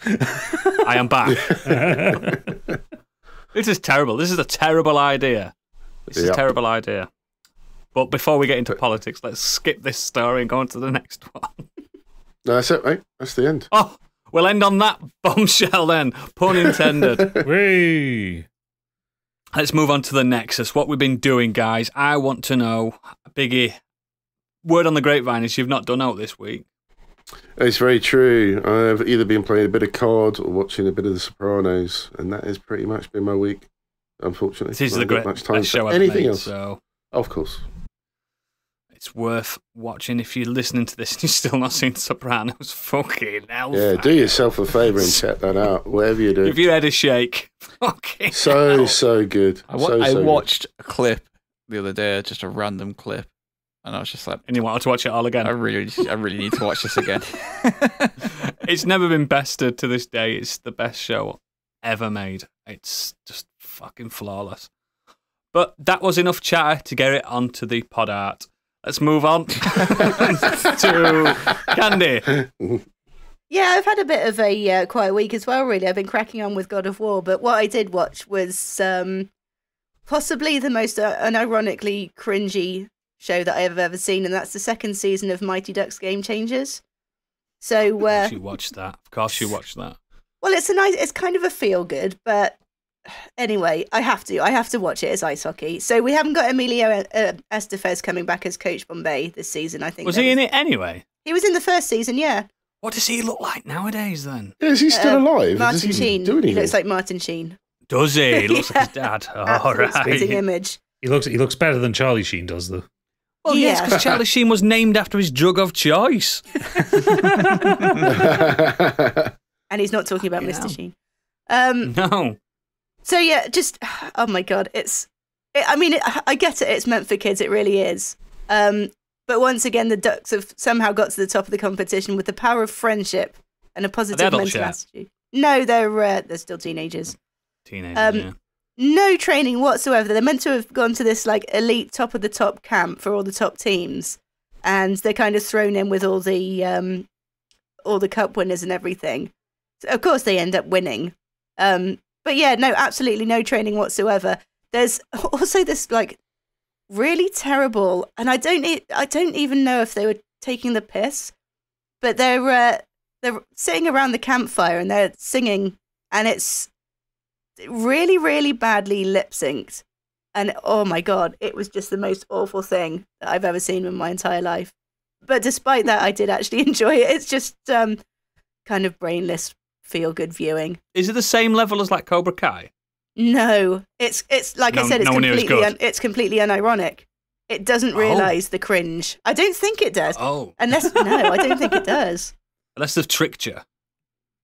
I am back." This is terrible. This is a terrible idea. This yep. is a terrible idea. But before we get into politics, let's skip this story and go on to the next one. No, that's it, mate. That's the end. Oh! We'll end on that bombshell then, pun intended. Whee. Let's move on to the Nexus. What we've been doing, guys. I want to know, Biggie, word on the grapevine is you've not done out this week. It's very true. I've either been playing a bit of C O D or watching a bit of The Sopranos, and that has pretty much been my week, unfortunately. This is the great much time show. Anything made, else? So of course. It's worth watching. If you're listening to this and you're still not seeing Sopranos, fucking hell. Yeah, do yourself a favour and check that out, whatever you do. Give your head a shake. Fucking So, hell. so good. I, wa so, I so watched good. a clip the other day, just a random clip, and I was just like... And you wanted to watch it all again? I really I really need to watch this again. It's never been bested to this day. It's the best show ever made. It's just fucking flawless. But that was enough chatter to get it onto the pod art. Let's move on to Candy. Yeah, I've had a bit of a uh, quiet week as well, really. I've been cracking on with God of War, but what I did watch was um, possibly the most uh, unironically cringy show that I have ever seen, and that's the second season of Mighty Ducks Game Changers. So, uh, of course you watched that. Of course you watched that. Well, it's a nice, it's kind of a feel-good, but... Anyway, I have to. I have to watch it as ice hockey. So we haven't got Emilio uh, Estevez coming back as Coach Bombay this season, I think. Was he was... in it anyway? He was in the first season, yeah. What does he look like nowadays, then? Yeah, is he still um, alive? Martin does Sheen. He, he looks like Martin Sheen. Does he? He looks yeah. like his dad. All right. Image. He looks, he looks better than Charlie Sheen does, though. Well, yeah. yes, because Charlie Sheen was named after his drug of choice. And he's not talking about yeah. Mister Sheen. Um, no. So yeah, just, oh my God, it's, it, I mean, it, I get it, it's meant for kids, it really is. Um, but once again, the Ducks have somehow got to the top of the competition with the power of friendship and a positive mental share? attitude. No, they're uh, they're still teenagers. Teenagers, um, yeah. no training whatsoever. They're meant to have gone to this like elite top of the top camp for all the top teams, and they're kind of thrown in with all the um, all the cup winners and everything. So of course, they end up winning. Um, but yeah, no, absolutely no training whatsoever. There's also this like really terrible, and I don't e I don't even know if they were taking the piss, but they're uh, they're sitting around the campfire and they're singing, and it's really, really badly lip synced, and oh my god, it was just the most awful thing that I've ever seen in my entire life. But despite that, I did actually enjoy it. It's just um, kind of brainless feel good viewing. Is it the same level as like Cobra Kai? No, it's it's like no, I said, it's no completely un, it's completely unironic. It doesn't realise oh. the cringe. I don't think it does. Oh, unless no, I don't think it does. Unless they've tricked you.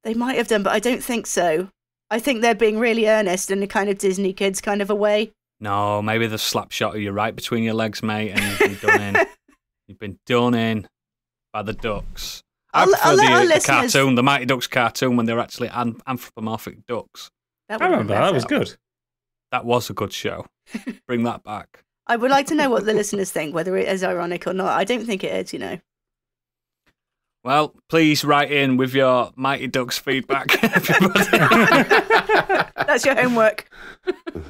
They might have done, but I don't think so. I think they're being really earnest in a kind of Disney kids kind of a way. No, maybe the slap shot of you right between your legs, mate, and you've been done in. You've been done in by the ducks. I I'll, prefer I'll the, the listeners... cartoon, the Mighty Ducks cartoon, when they're actually anthropomorphic ducks. I remember that was good. That was a good show. Bring that back. I would like to know what the listeners think, whether it is ironic or not. I don't think it is, you know. Well, please write in with your Mighty Ducks feedback. That's your homework.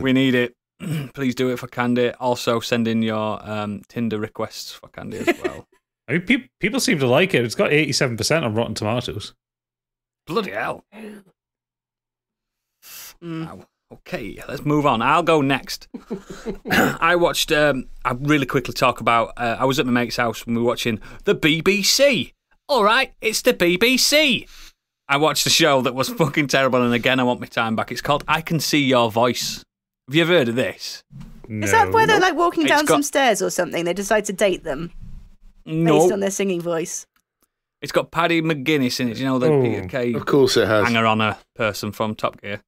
We need it. Please do it for Candy. Also, send in your um, Tinder requests for Candy as well. I mean, pe people seem to like it. It's got eighty-seven percent on Rotten Tomatoes. Bloody hell. Mm. Okay, let's move on. I'll go next. I watched, um, I'll really quickly talk about, uh, I was at my mate's house when we were watching the B B C. All right, it's the B B C. I watched a show that was fucking terrible, and again, I want my time back. It's called I Can See Your Voice. Have you ever heard of this? No. Is that where they're like walking down got, some stairs or something? They decide to date them no. based on their singing voice. It's got Paddy McGuinness in it, you know, the oh, Peter Kay of course it has. Hanger on a person from Top Gear.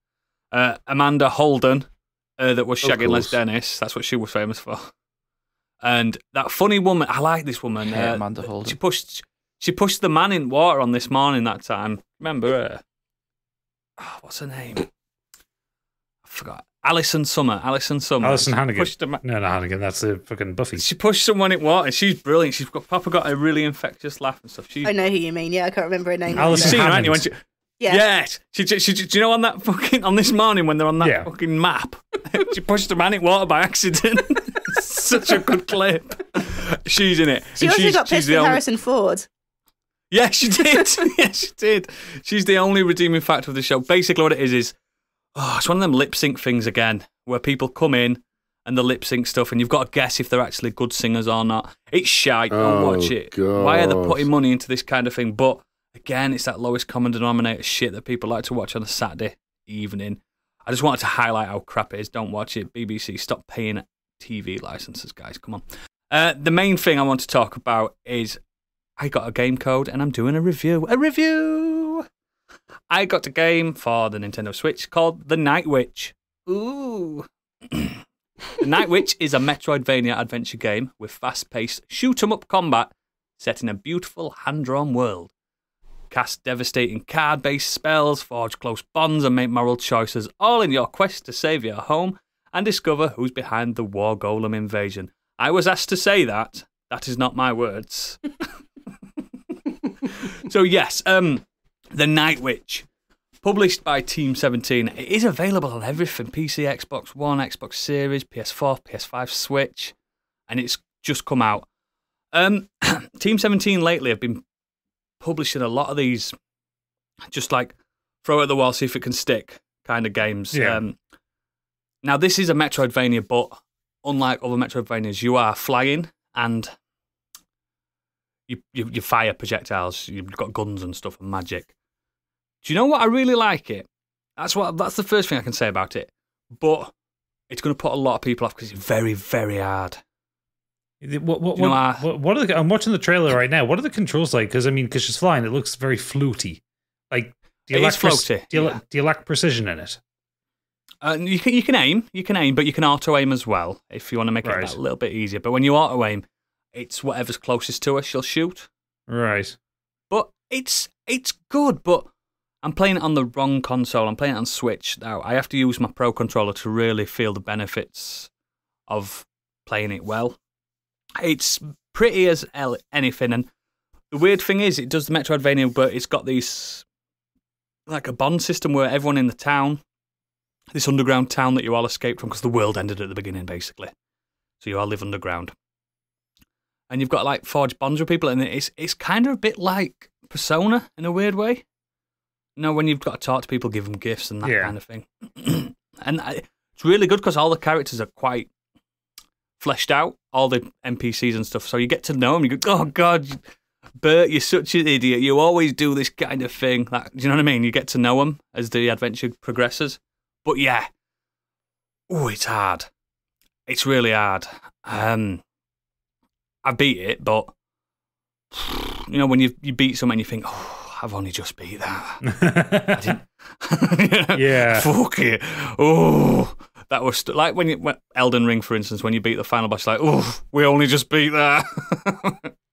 Uh, Amanda Holden, uh, that was shagging Les Dennis. That's what she was famous for. And that funny woman, I like this woman. Yeah, uh, Amanda Holden. She pushed, she pushed the man in water on This Morning that time. Remember her? Oh, what's her name? I forgot. Alison Summer. Alison Summer. Alison Hannigan. Pushed the man. No, no, Hannigan. That's a fucking Buffy. She pushed someone in water. She's brilliant. She's got Papa got a really infectious laugh and stuff. She's... I know who you mean. Yeah, I can't remember her name. Alison Hannigan. Right? Yeah. Yes. She, she, she, do you know on that fucking on This Morning when they're on that yeah. fucking map? She pushed a man in water by accident. Such a good clip. She's in it. She and also she's, got pissed with Harrison Ford. Yeah, she did. Yeah, she did. She's the only redeeming factor of the show. Basically, what it is is, oh, it's one of them lip sync things again, where people come in and the lip sync stuff, and you've got to guess if they're actually good singers or not. It's shite. Don't oh, watch it. God. Why are they putting money into this kind of thing? But again, it's that lowest common denominator shit that people like to watch on a Saturday evening. I just wanted to highlight how crap it is. Don't watch it. B B C, stop paying T V licenses, guys. Come on. Uh, the main thing I want to talk about is I got a game code and I'm doing a review. A review! I got a game for the Nintendo Switch called The Night Witch. Ooh. The Night Witch is a Metroidvania adventure game with fast-paced shoot-em-up combat set in a beautiful hand-drawn world. Cast devastating card-based spells, forge close bonds, and make moral choices, all in your quest to save your home and discover who's behind the War Golem invasion. I was asked to say that. That is not my words. So yes, um, The Night Witch, published by Team seventeen. It is available on everything, P C, Xbox One, Xbox Series, P S four, P S five, Switch, and it's just come out. Um, Team seventeen lately have been publishing a lot of these just like throw at the wall, see if it can stick kind of games. Yeah. Um, now, this is a Metroidvania, but unlike other Metroidvanias, you are flying and you, you, you fire projectiles. You've got guns and stuff and magic. Do you know what? I really like it. That's what. That's the first thing I can say about it. But it's going to put a lot of people off because it's very, very hard. What what, you know, uh, what what are the, I'm watching the trailer right now. What are the controls like? Because I mean, because she's flying, it looks very floaty. Like, do you, lack, floaty, do you, yeah. do you lack precision in it? Uh, you can you can aim, you can aim, but you can auto aim as well if you want to make right. it that a little bit easier. But when you auto aim, it's whatever's closest to her she'll shoot. Right. But it's it's good. But I'm playing it on the wrong console. I'm playing it on Switch now. I have to use my Pro Controller to really feel the benefits of playing it well. It's pretty as anything, and the weird thing is it does the Metroidvania, but it's got these, like a bond system where everyone in the town, this underground town that you all escaped from because the world ended at the beginning basically, so you all live underground. And you've got like forged bonds with people, and it's it's kind of a bit like Persona in a weird way. You know, when you've got to talk to people, give them gifts and that yeah. kind of thing. And I, it's really good because all the characters are quite fleshed out, all the N P Cs and stuff. So you get to know them. You go, oh God, Bert, you're such an idiot. You always do this kind of thing. Like, do you know what I mean? You get to know them as the adventure progresses. But yeah, oh, it's hard. It's really hard. Um. I beat it, but you know when you you beat someone, you think, "Oh, I've only just beat that." I didn't. Yeah, fuck it. Oh, that was like when you when Elden Ring, for instance, when you beat the final boss, like, "Oh, we only just beat that."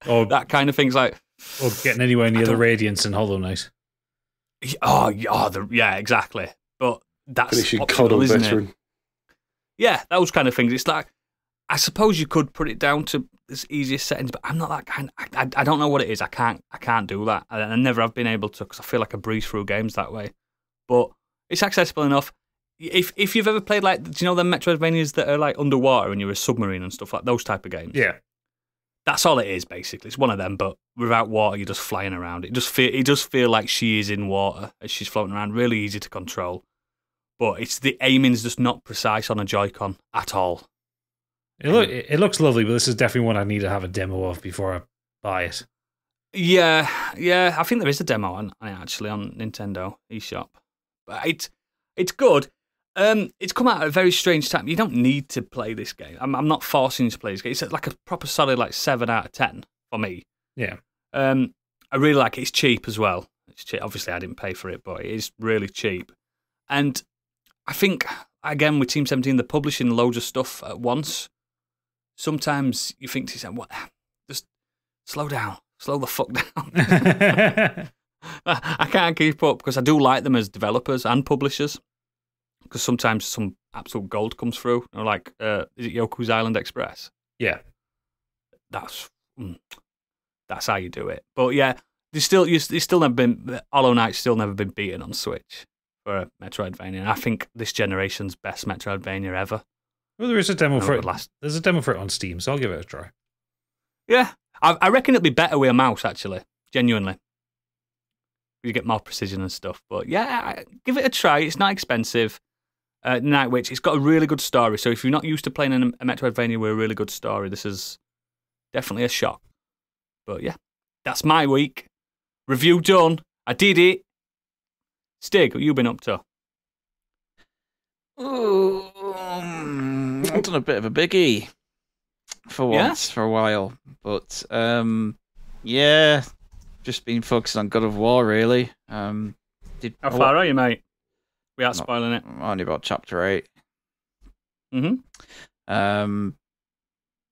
Or that kind of thing's like, or getting anywhere near the Radiance in Hollow Knight. Oh, yeah, the, yeah, exactly. But that's optional, cuddle, isn't veteran. It? Yeah, those kind of things. It's like, I suppose you could put it down to its easiest settings, but I'm not that kind. I, I, I don't know what it is. I can't. I can't do that. I, I never have been able to because I feel like I breeze through games that way. But it's accessible enough. If if you've ever played like, do you know the Metroidvanias that are like underwater and you're a submarine and stuff like those type of games? Yeah, that's all it is basically. It's one of them, but without water, you're just flying around. It just feel it does feel like she is in water as she's floating around. Really easy to control, but it's the aiming's just not precise on a Joy-Con at all. It, look, it looks lovely, but this is definitely one I need to have a demo of before I buy it. Yeah, yeah, I think there is a demo on actually on Nintendo eShop, but it's it's good. Um, it's come out at a very strange time. You don't need to play this game. I'm I'm not forcing you to play this game. It's like a proper solid like seven out of ten for me. Yeah. Um, I really like it. It's cheap as well. It's cheap. Obviously, I didn't pay for it, but it is really cheap. And I think again with Team seventeen, they're publishing loads of stuff at once. Sometimes you think to yourself, "What? Just slow down, slow the fuck down." I can't keep up because I do like them as developers and publishers. Because sometimes some absolute gold comes through, or like, uh, is it Yoku's Island Express? Yeah, that's mm, that's how you do it. But yeah, there's still you still never been Hollow Knight's still never been beaten on Switch for a Metroidvania. And I think this generation's best Metroidvania ever. Well, there is a demo for it. Last. There's a demo for it on Steam, so I'll give it a try. Yeah, I, I reckon it'll be better with a mouse, actually. Genuinely, you get more precision and stuff. But yeah, give it a try. It's not expensive. Uh, Night Witch. It's got a really good story. So if you're not used to playing in a Metroidvania with a really good story, this is definitely a shock. But yeah, that's my week review done. I did it. Stig, what you been up to? Ooh. I've done a bit of a biggie for once, yeah? for a while, but um, yeah, just been focused on God of War really. Um, did How far are you, mate? Without spoiling it, only about chapter eight. Mm-hmm. Um,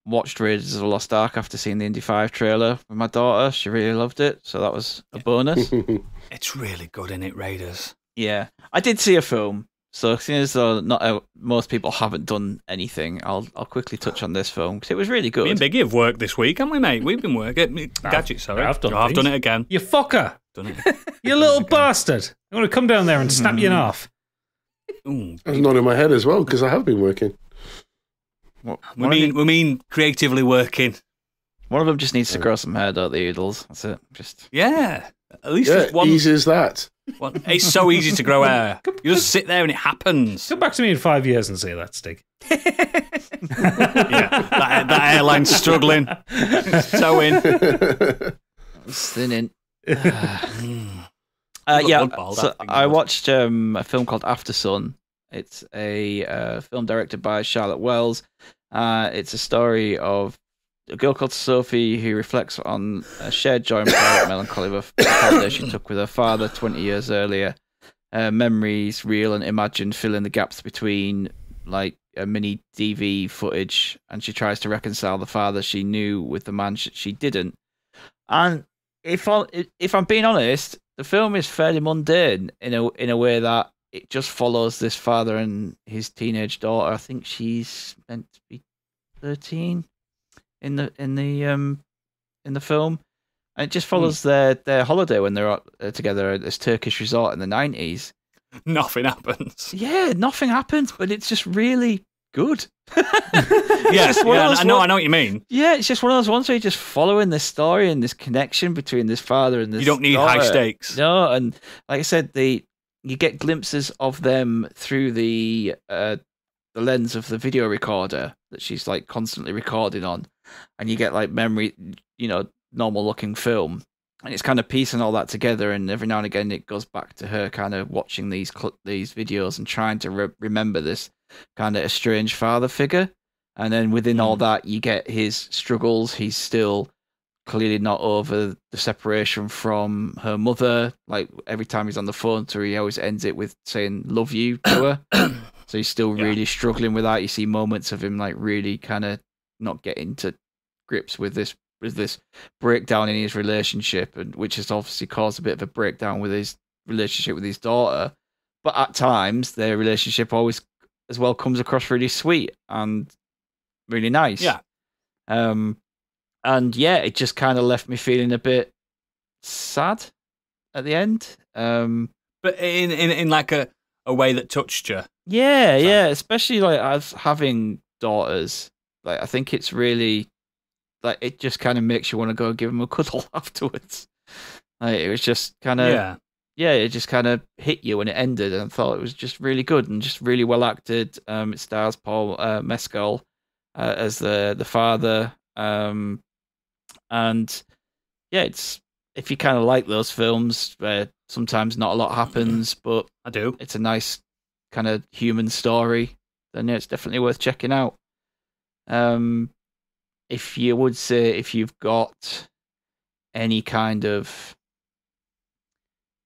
watched Raiders of the Lost Ark after seeing the Indy Five trailer with my daughter. She really loved it, so that was a yeah. bonus. It's really good, isn't it, Raiders? Yeah, I did see a film. So, seeing as though not uh, most people haven't done anything, I'll I'll quickly touch on this film because it was really good. Me and Biggie have worked this week, haven't we, mate? We've been working. Gadget, sorry, I've done. Oh, I've done it again. You fucker! Done it. You little bastard! I'm gonna come down there and snap you in half. That's not in my head as well because I have been working. What, we mean, them, we mean creatively working. One of them just needs to grow some hair, don't they, Oodles? That's it. Just yeah. At least yeah, one easy as that. Well, it's so easy to grow hair. You just sit there and it happens. Come back to me in five years and say that, Stig. Yeah, that, that airline's struggling. So in. It's thinning. uh, yeah, ball, so I watched um, a film called After Sun. It's a uh, film directed by Charlotte Wells. Uh, it's a story of a girl called Sophie who reflects on a shared joy and melancholy of a holiday she took with her father twenty years earlier. Uh, memories, real and imagined, fill in the gaps between like a mini D V footage, and she tries to reconcile the father she knew with the man she, she didn't. And if I, if I'm being honest, the film is fairly mundane in a in a way that it just follows this father and his teenage daughter. I think she's meant to be thirteen in the in the um in the film. And it just follows mm. their, their holiday when they're together at this Turkish resort in the nineties. Nothing happens. Yeah, nothing happens, but it's just really good. Yes, yeah, yeah, I know one, I know what you mean. Yeah, it's just one of those ones where you're just following this story and this connection between this father and this You don't need daughter. High stakes. No, and like I said, the you get glimpses of them through the uh, the lens of the video recorder that she's like constantly recording on, and you get like memory, you know, normal looking film, and it's kind of piecing all that together. And every now and again, it goes back to her kind of watching these these videos and trying to re remember this kind of estranged father figure. And then within mm. all that, you get his struggles. He's still clearly not over the separation from her mother. Like every time he's on the phone to her, he always ends it with saying "love you" to her. So he's still yeah. really struggling with that. You see moments of him like really kind of not getting to grips with this with this breakdown in his relationship, and which has obviously caused a bit of a breakdown with his relationship with his daughter. But at times, their relationship always as well comes across really sweet and really nice. Yeah. Um. And yeah, it just kind of left me feeling a bit sad at the end. Um, but in, in, in like a, a way that touched you. Yeah, so. yeah. Especially like as having daughters, like I think it's really like it just kind of makes you want to go and give them a cuddle afterwards. Like it was just kind of yeah, yeah. It just kind of hit you when it ended, and I thought it was just really good and just really well acted. Um, it stars Paul uh, Mescal uh, as the the father. Um. And yeah, it's if you kind of like those films where sometimes not a lot happens, but I do. It's a nice kind of human story. Then yeah, it's definitely worth checking out. Um, if you would say if you've got any kind of,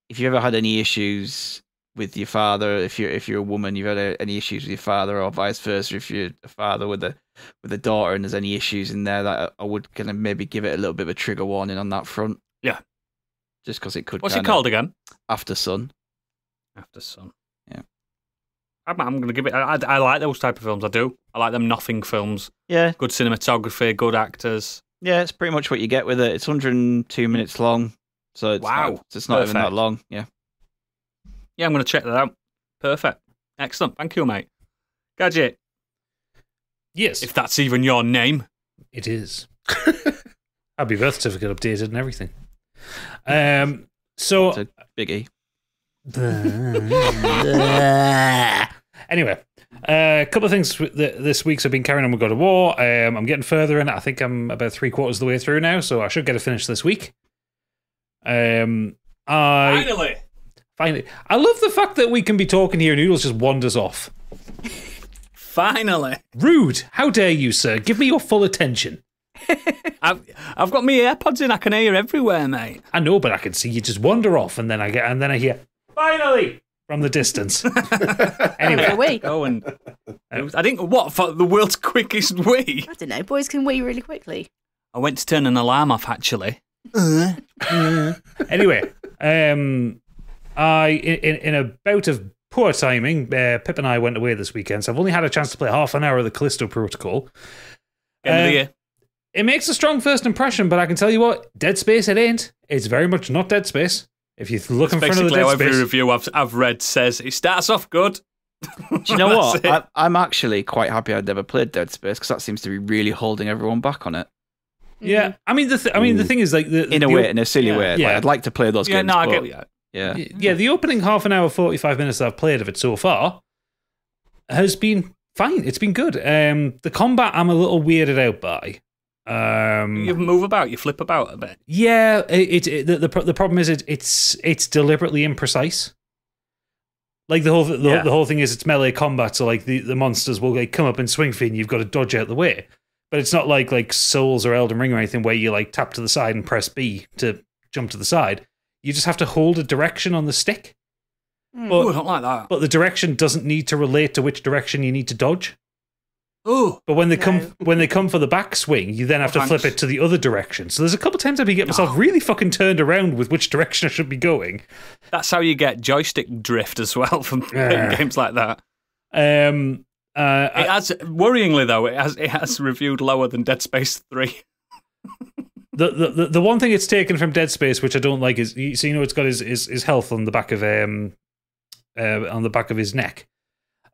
if you ever had any issues with your father, if you're if you're a woman, you've had any issues with your father, or vice versa, if you're a father with a with a daughter and there's any issues in there, that I would kind of maybe give it a little bit of a trigger warning on that front. Yeah, just because it could. What's it called again? After Sun. After Sun. Yeah, I'm, I'm gonna give it. I, I like those type of films. I do. I like them nothing films. Yeah. Good cinematography. Good actors. Yeah, it's pretty much what you get with it. It's one hundred and two minutes long, so it's wow, not, it's not Perfect. even that long. Yeah. Yeah, I'm going to check that out. Perfect. Excellent. Thank you, mate. Gadget. Yes. If that's even your name. It is. I'll be birth certificate updated and everything. Um. So. It's a biggie. Anyway, uh, a couple of things this week. So I've been carrying on with God of War. Um, I'm getting further in it. I think I'm about three quarters of the way through now, so I should get it finished this week. Um. I... Finally. Finally. I love the fact that we can be talking here and Oodles just wanders off. Finally. Rude. How dare you, sir? Give me your full attention. I've, I've got my AirPods in. I can hear everywhere, mate. I know, but I can see you just wander off and then I get and then I hear, finally, from the distance. Anyway. Go and, uh, I think, what, for the world's quickest wee? I don't know. Boys can wee really quickly. I went to turn an alarm off, actually. uh, uh. Anyway. Um... I in, in a bout of poor timing, uh, Pip and I went away this weekend, so I've only had a chance to play half an hour of the Callisto Protocol. End um, of the year. It makes a strong first impression, but I can tell you what, Dead Space it ain't. It's very much not Dead Space. If you look in front of the Dead Space, basically every review I've I've read says it starts off good. Do you know what? I, I'm actually quite happy I'd never played Dead Space because that seems to be really holding everyone back on it. Yeah, I mean the th I mean the thing is like the, the, in a way, in a silly yeah, way. Yeah. Like, I'd like to play those yeah, games. No, I get that. Yeah. Yeah, the opening half an hour, forty-five minutes that I've played of it so far has been fine. It's been good. Um, the combat I'm a little weirded out by. Um, you move about, you flip about a bit. Yeah, it, it, the, the the problem is it, it's it's deliberately imprecise. Like the whole the, yeah. the whole thing is it's melee combat, so like the, the monsters will like come up and swing for you and you've got to dodge out the way. But it's not like like Souls or Elden Ring or anything where you like tap to the side and press B to jump to the side. You just have to hold a direction on the stick. Mm. But, ooh, I don't like that. But the direction doesn't need to relate to which direction you need to dodge. Oh, but when they no. come when they come for the backswing, you then have oh, to flip thanks. it to the other direction. So there's a couple of times I'd be getting myself oh. really fucking turned around with which direction I should be going. That's how you get joystick drift as well from yeah. games like that. Um, uh, it has, worryingly though, it has it has reviewed lower than Dead Space Three. The, the the one thing it's taken from Dead Space, which I don't like, is so you know it's got his his, his health on the back of um, uh, on the back of his neck.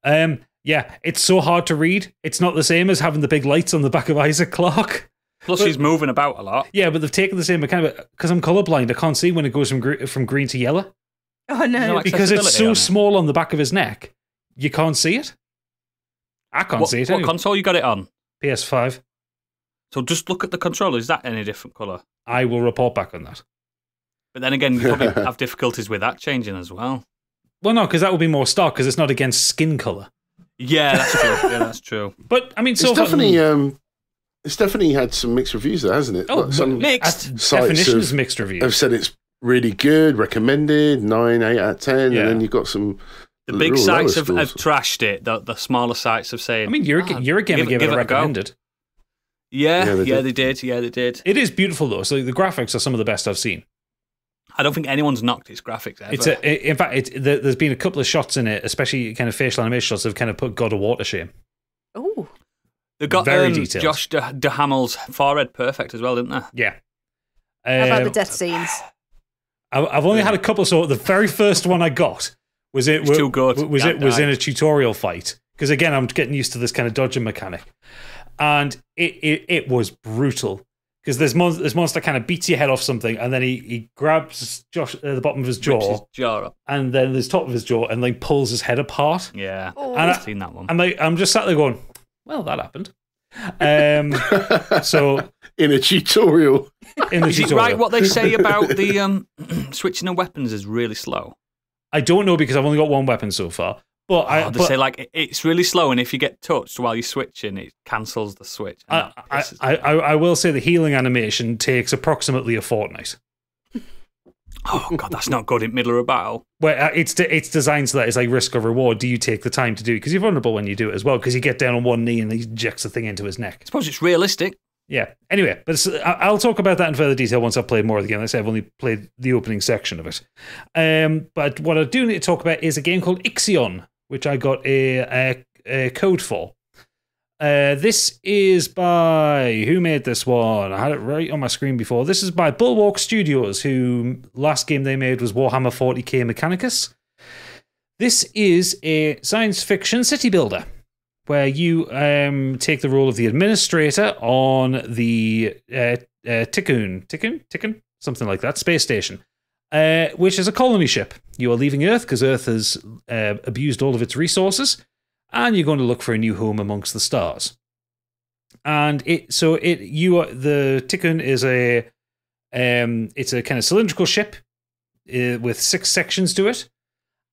Um, yeah, it's so hard to read. It's not the same as having the big lights on the back of Isaac Clarke. Plus, but, he's moving about a lot. Yeah, but they've taken the same mechanic because I'm colorblind. I can't see when it goes from gre from green to yellow. Oh no! no because it's so on it. small on the back of his neck, you can't see it. I can't what, see it. What anyway. console you got it on? P S five. So just look at the controller. Is that any different colour? I will report back on that. But then again, you probably have difficulties with that changing as well. Well, no, because that would be more stark because it's not against skin colour. Yeah, that's true. Yeah, that's true. But, I mean, so... It's definitely, um, it's definitely had some mixed reviews there, hasn't it? Oh, like some mixed. Definition is mixed reviews. I've said it's really good, recommended, nine, eight out of ten, yeah. and then you've got some... The big sites have, have trashed it. The, the smaller sites have said... I mean, you're, ah, you're a gamer, give, give it a recommended. Go. Yeah, yeah, they, yeah they did. Yeah, they did. It is beautiful though. So the graphics are some of the best I've seen. I don't think anyone's knocked its graphics ever. It's a, it, in fact, it, the, there's been a couple of shots in it, especially kind of facial animation shots, that have kind of put God of War to shame. Oh, they got very um, detailed. Josh Duhamel's forehead perfect as well, didn't they? Yeah. Um, How about the death scenes? I, I've only yeah. had a couple. So the very first one I got was it, it was, too good. was it died. was in a tutorial fight because again I'm getting used to this kind of dodging mechanic. And it, it, it was brutal because this, mon this monster kind of beats your head off something and then he, he grabs Josh uh, the bottom of his jaw, his jaw up. and then the top of his jaw and like pulls his head apart. Yeah, oh, and I've I, seen that one. I'm, like, I'm just sat there going, well, that happened. Um, so In a tutorial. In the is tutorial. It right what they say about the um, switching of weapons is really slow? I don't know because I've only got one weapon so far. Well, I, oh, they but, say like it's really slow, and if you get touched while you're switching, it cancels the switch. I, I, I, I, I will say the healing animation takes approximately a fortnight. Oh god, that's not good in middle of a battle. Well, it's it's designed so that it's like risk or reward. Do you take the time to do it? Because you're vulnerable when you do it as well. Because you get down on one knee and he injects the thing into his neck. I suppose it's realistic. Yeah. Anyway, but I'll talk about that in further detail once I've played more of the game. Like I said, I've only played the opening section of it. Um, but what I do need to talk about is a game called Ixion, which I got a, a, a code for. Uh, this is by... Who made this one? I had it right on my screen before. This is by Bulwark Studios, who last game they made was Warhammer forty K Mechanicus. This is a science fiction city builder, where you um, take the role of the administrator on the uh, uh, Tikkun, Tikkun, Tikkun, something like that, space station. Uh, which is a colony ship. You are leaving Earth because Earth has uh, abused all of its resources, and you're going to look for a new home amongst the stars. And it, so it, you are the Tikkun is a, um, it's a kind of cylindrical ship uh, with six sections to it,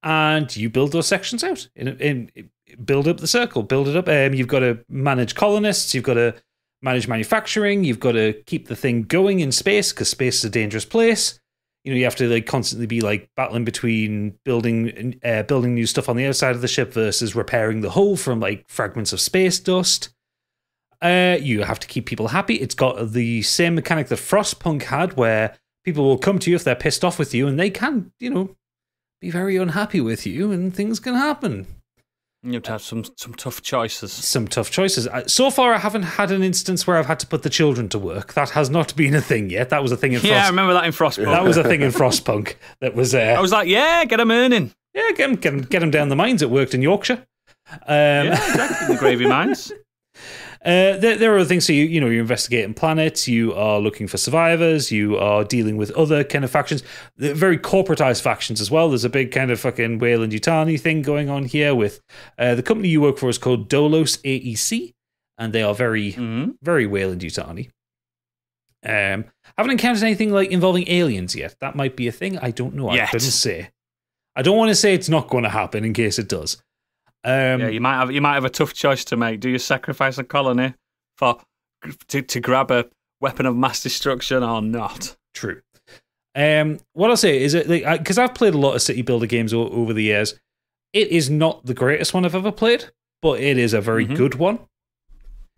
and you build those sections out, in, in, in build up the circle, build it up. Um, you've got to manage colonists, you've got to manage manufacturing, you've got to keep the thing going in space because space is a dangerous place. You know, you have to like constantly be like battling between building uh, building new stuff on the outside of the ship versus repairing the hull from like fragments of space dust. Uh, you have to keep people happy. It's got the same mechanic that Frostpunk had, where people will come to you if they're pissed off with you, and they can, you know, be very unhappy with you, and things can happen. You have to have some some tough choices. Some tough choices. So far, I haven't had an instance where I've had to put the children to work. That has not been a thing yet. That was a thing in Frostpunk. Yeah, I remember that in Frostpunk. That was a thing in Frostpunk. That was. Uh, I was like, yeah, get them earning. Yeah, get them, get them, get them down the mines. It worked in Yorkshire. Um, yeah, exactly. The gravy mines. Uh, there, there are things, so you, you know, you're investigating planets, you are looking for survivors, you are dealing with other kind of factions, very corporatized factions as well. There's a big kind of fucking Weyland Yutani thing going on here with uh, the company you work for is called Dolos A E C, and they are very, mm-hmm. very Weyland Yutani. Um, haven't encountered anything like involving aliens yet. That might be a thing. I don't know. Yet. I couldn't say. I don't want to say it's not going to happen in case it does. Um, yeah, you might have you might have a tough choice to make. Do you sacrifice a colony for to, to grab a weapon of mass destruction or not? True. Um, what I'll say is that because I've played a lot of city builder games o over the years, it is not the greatest one I've ever played, but it is a very mm-hmm. good one.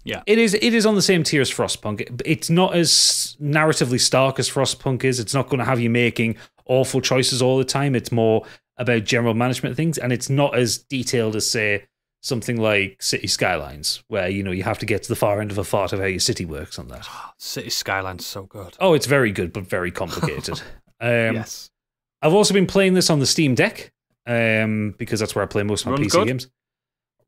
Yeah, it is. It is on the same tier as Frostpunk. It's not as narratively stark as Frostpunk is. It's not going to have you making awful choices all the time. It's more about general management things, and it's not as detailed as, say, something like City Skylines, where you know you have to get to the far end of a fart of how your city works on that. City Skylines, so good. Oh, it's very good, but very complicated. um, yes, I've also been playing this on the Steam Deck um, because that's where I play most of my P C games.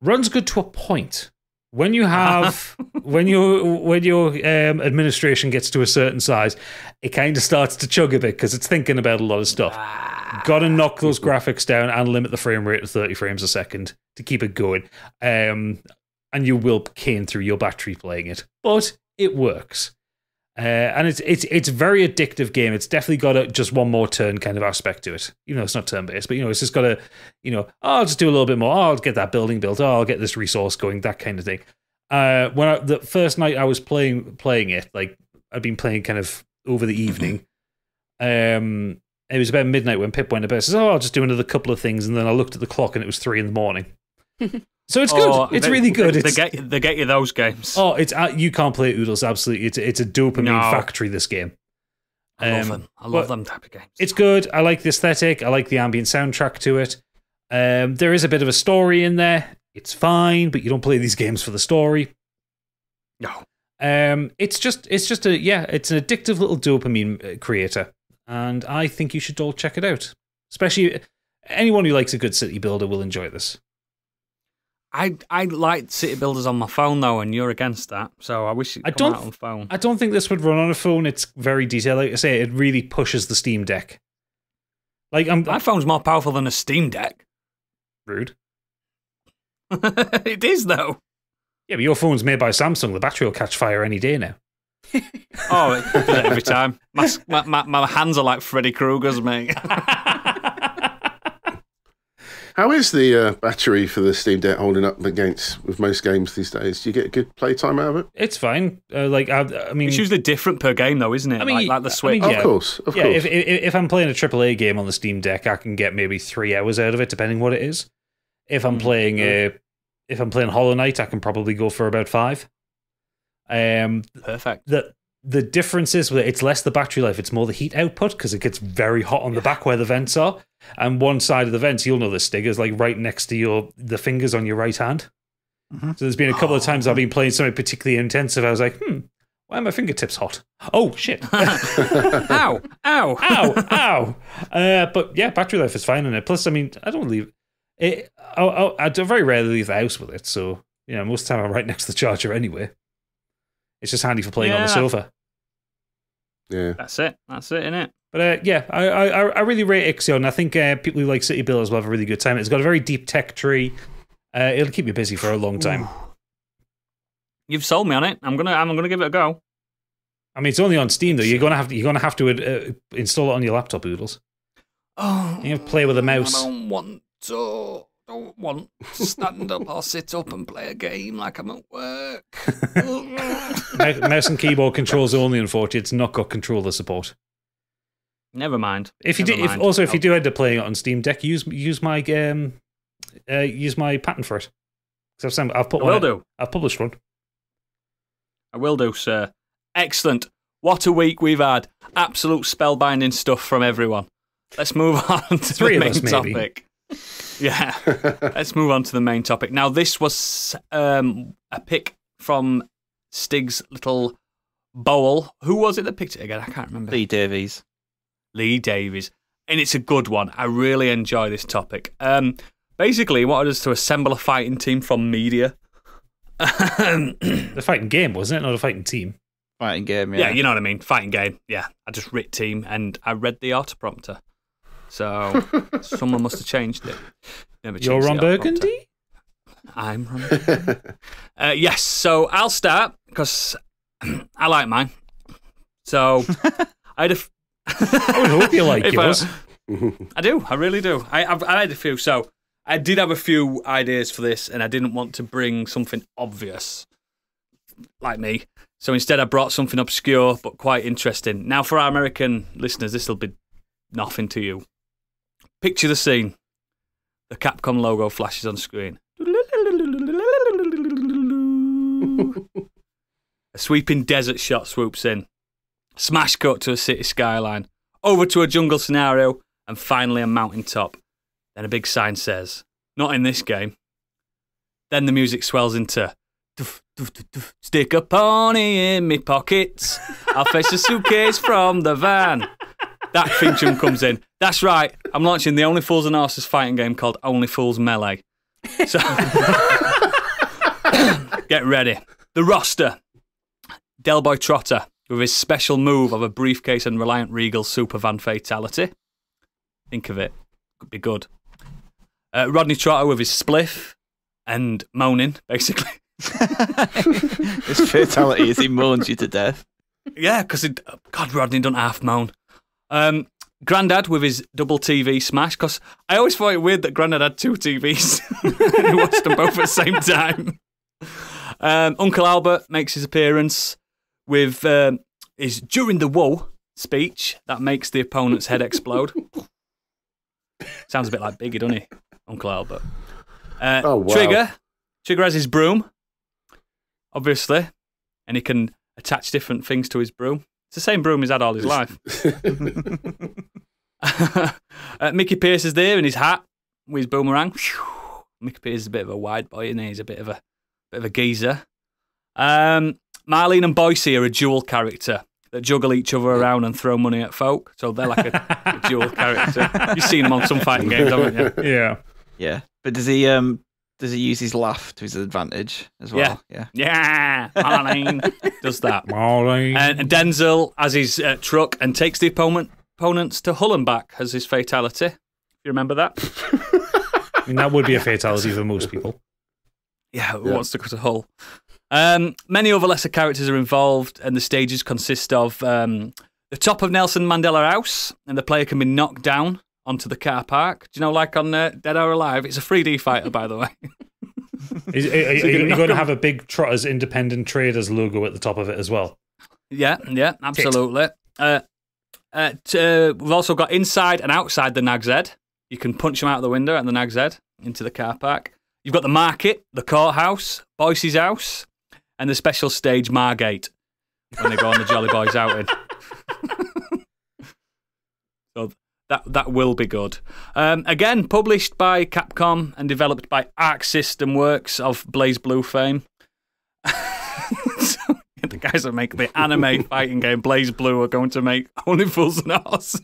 Runs good to a point. When you have, when you when your um, administration gets to a certain size, it kind of starts to chug a bit because it's thinking about a lot of stuff. Ah. Got to knock those graphics down and limit the frame rate to thirty frames a second to keep it going. Um, and you will cane through your battery playing it, but it works. Uh, and it's it's it's a very addictive game. It's definitely got a just one more turn kind of aspect to it. You know, it's not turn based, but you know, it's just got a, you know, oh, I'll just do a little bit more. Oh, I'll get that building built. Oh, I'll get this resource going. That kind of thing. Uh, when I, the first night I was playing playing it, like I'd been playing kind of over the evening. Um, it was about midnight when Pip went to bed. Says, oh, I'll just do another couple of things, and then I looked at the clock and it was three in the morning. So it's good. Oh, it's they, really good. They, it's, they, get, they get you those games. Oh, it's uh, you can't play Oodles. Absolutely, it's it's a dopamine no. factory. This game. Um, I love them. I love them type of games. It's good. I like the aesthetic. I like the ambient soundtrack to it. Um, there is a bit of a story in there. It's fine, but you don't play these games for the story. No. Um, it's just it's just a yeah. It's an addictive little dopamine creator, and I think you should all check it out. Especially anyone who likes a good city builder will enjoy this. I I like city builders on my phone though, and you're against that, so I wish it I don't, out on phone. I don't think this would run on a phone. It's very detailed. Like I say, it really pushes the Steam Deck. Like I'm, my phone's more powerful than a Steam Deck. Rude. It is though. Yeah, but your phone's made by Samsung. The battery will catch fire any day now. Oh, it does it every time. My, my my hands are like Freddy Krueger's, mate. How is the uh, battery for the Steam Deck holding up against with most games these days? Do you get good playtime out of it? It's fine. Uh, like I, I mean, it's usually different per game, though, isn't it? I mean, like, like the Switch. I mean, yeah. Of course, of yeah, course. If, if if I'm playing a triple A game on the Steam Deck, I can get maybe three hours out of it, depending what it is. If I'm playing mm-hmm. a, if I'm playing Hollow Knight, I can probably go for about five. Um, perfect. The the difference is with it's less the battery life; it's more the heat output because it gets very hot on the back where the vents are. And one side of the vents, you'll know this, Stig, is like right next to your the fingers on your right hand. Mm-hmm. So there's been a couple of times I've been playing something particularly intensive. I was like, hmm, why are my fingertips hot? Oh, shit. Ow, ow, ow, ow. Uh, but yeah, battery life is fine in it. Plus, I mean, I don't leave it. I, I, I very rarely leave the house with it. So, you know, most of the time I'm right next to the charger anyway. It's just handy for playing yeah. on the sofa. Yeah. That's it. That's it, innit? But uh, yeah, I, I I really rate Ixion, and I think uh, people who like City Builders will have a really good time. It's got a very deep tech tree. Uh, it'll keep you busy for a long time. You've sold me on it. I'm gonna I'm gonna give it a go. I mean, it's only on Steam though. You're gonna have to, you're gonna have to uh, install it on your laptop, Oodles. Oh, you have to play with a mouse. I don't want to. Don't want to stand up or sit up and play a game like I'm at work. Mouse and keyboard controls only. Unfortunately, it's not got controller support. Never mind. If you Never do, if, also if you do end up playing it on Steam Deck, use use my um, uh, use my patent for it. Because I've I've put I will one do. Out. I've published one. I will do, sir. Excellent. What a week we've had. Absolute spellbinding stuff from everyone. Let's move on to Three the main us, topic. Yeah. Let's move on to the main topic. Now this was um, a pick from Stig's little bowl. Who was it that picked it again? I can't remember. Lee Davies. Lee Davies, and it's a good one. I really enjoy this topic. Um, basically, he wanted us to assemble a fighting team from media. The fighting game, wasn't it? Not a fighting team. Fighting game, yeah. Yeah, you know what I mean. Fighting game, yeah. I just writ team, and I read the autoprompter. So someone must have changed it. Never changed You're Ron Burgundy? I'm Ron Burgundy. uh, yes, so I'll start, because I like mine. So I had a... I would hope you like yours. I, I do, I really do. I, I've, I had a few, so I did have a few ideas for this, and I didn't want to bring something obvious, like me. So instead, I brought something obscure but quite interesting. Now, for our American listeners, this will be nothing to you. Picture the scene: the Capcom logo flashes on screen. sweeping desert shot swoops in. Smash cut to a city skyline, over to a jungle scenario, and finally a mountaintop. Then a big sign says, "Not in this game." Then the music swells into doof, doof, doof, doof. Stick a pony in me pockets, I'll fetch a suitcase from the van. That theme tune comes in. That's right, I'm launching the Only Fools and Horses fighting game called Only Fools Melee. So get ready. The roster. Del Boy Trotter with his special move of a briefcase and Reliant Regal Super Van Fatality. Think of it. Could be good. Uh, Rodney Trotter with his spliff and moaning, basically. His fatality is he moans you to death. Yeah, because, God, Rodney don't half moan. Um, Grandad with his double T V smash, because I always thought it weird that Grandad had two T Vs. He watched them both at the same time. Um, Uncle Albert makes his appearance with um, his during the woe speech that makes the opponent's head explode. Sounds a bit like Biggie, doesn't he? Uncle Albert. Uh, oh, wow. Trigger. Trigger has his broom, obviously, and he can attach different things to his broom. It's the same broom he's had all his life. uh, Mickey Pierce is there in his hat with his boomerang. Whew. Mickey Pierce is a bit of a wide boy, isn't he? He's a bit of a bit of a geezer. Um, Marlene and Boycey are a dual character that juggle each other around and throw money at folk. So they're like a, a dual character. You've seen them on some fighting games, haven't you? Yeah, yeah. But does he um does he use his laugh to his advantage as well? Yeah, yeah. yeah. Marlene does that. Marlene. And Denzel has his uh, truck and takes the opponent opponents to Hull and back as his fatality. You remember that? I mean, that would be a fatality for most people. Yeah, who yeah. wants to go to Hull? Um, many other lesser characters are involved, and the stages consist of um, the top of Nelson Mandela House, and the player can be knocked down onto the car park. Do you know, like on uh, Dead or Alive? It's a three D fighter, by the way. Is, are, are, so are you going to have a big Trotters Independent Traders logo at the top of it as well? Yeah, yeah, absolutely. Uh, uh, uh, we've also got inside and outside the Nag's Head. You can punch them out of the window at the Nag's Head into the car park. You've got the market, the courthouse, Boyce's house, and the special stage, Margate, when they go on the Jolly Boys outing. So that that will be good. Um, again, published by Capcom and developed by Arc System Works of Blaze Blue fame. So, the guys that make the anime fighting game Blaze Blue are going to make Only Fools and Horses.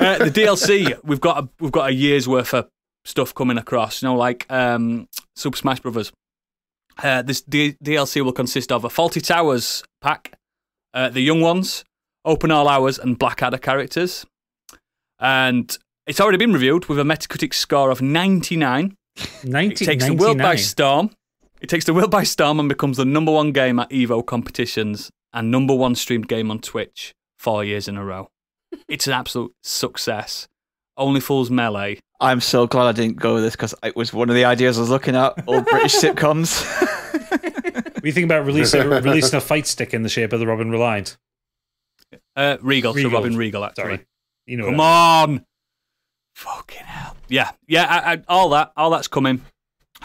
uh, the D L C, we've got a, we've got a year's worth of stuff coming across. You know, like um, Super Smash Brothers. Uh, this D DLC will consist of a Faulty Towers pack, uh, the Young Ones, Open All Hours, and Blackadder characters. And it's already been reviewed with a Metacritic score of ninety-nine. It takes the world by storm. It takes the world by storm and becomes the number one game at Evo competitions and number one streamed game on Twitch four years in a row. It's an absolute success. Only Fools Melee. I'm so glad I didn't go with this because it was one of the ideas I was looking at. Old British sitcoms. What do you think about releasing releasing a fight stick in the shape of the Robin Reliant? Uh, Regal, Regal, so Robin Regal. Actually, sorry. You know. Come on, fucking hell. Yeah, yeah. I, I, all that, all that's coming.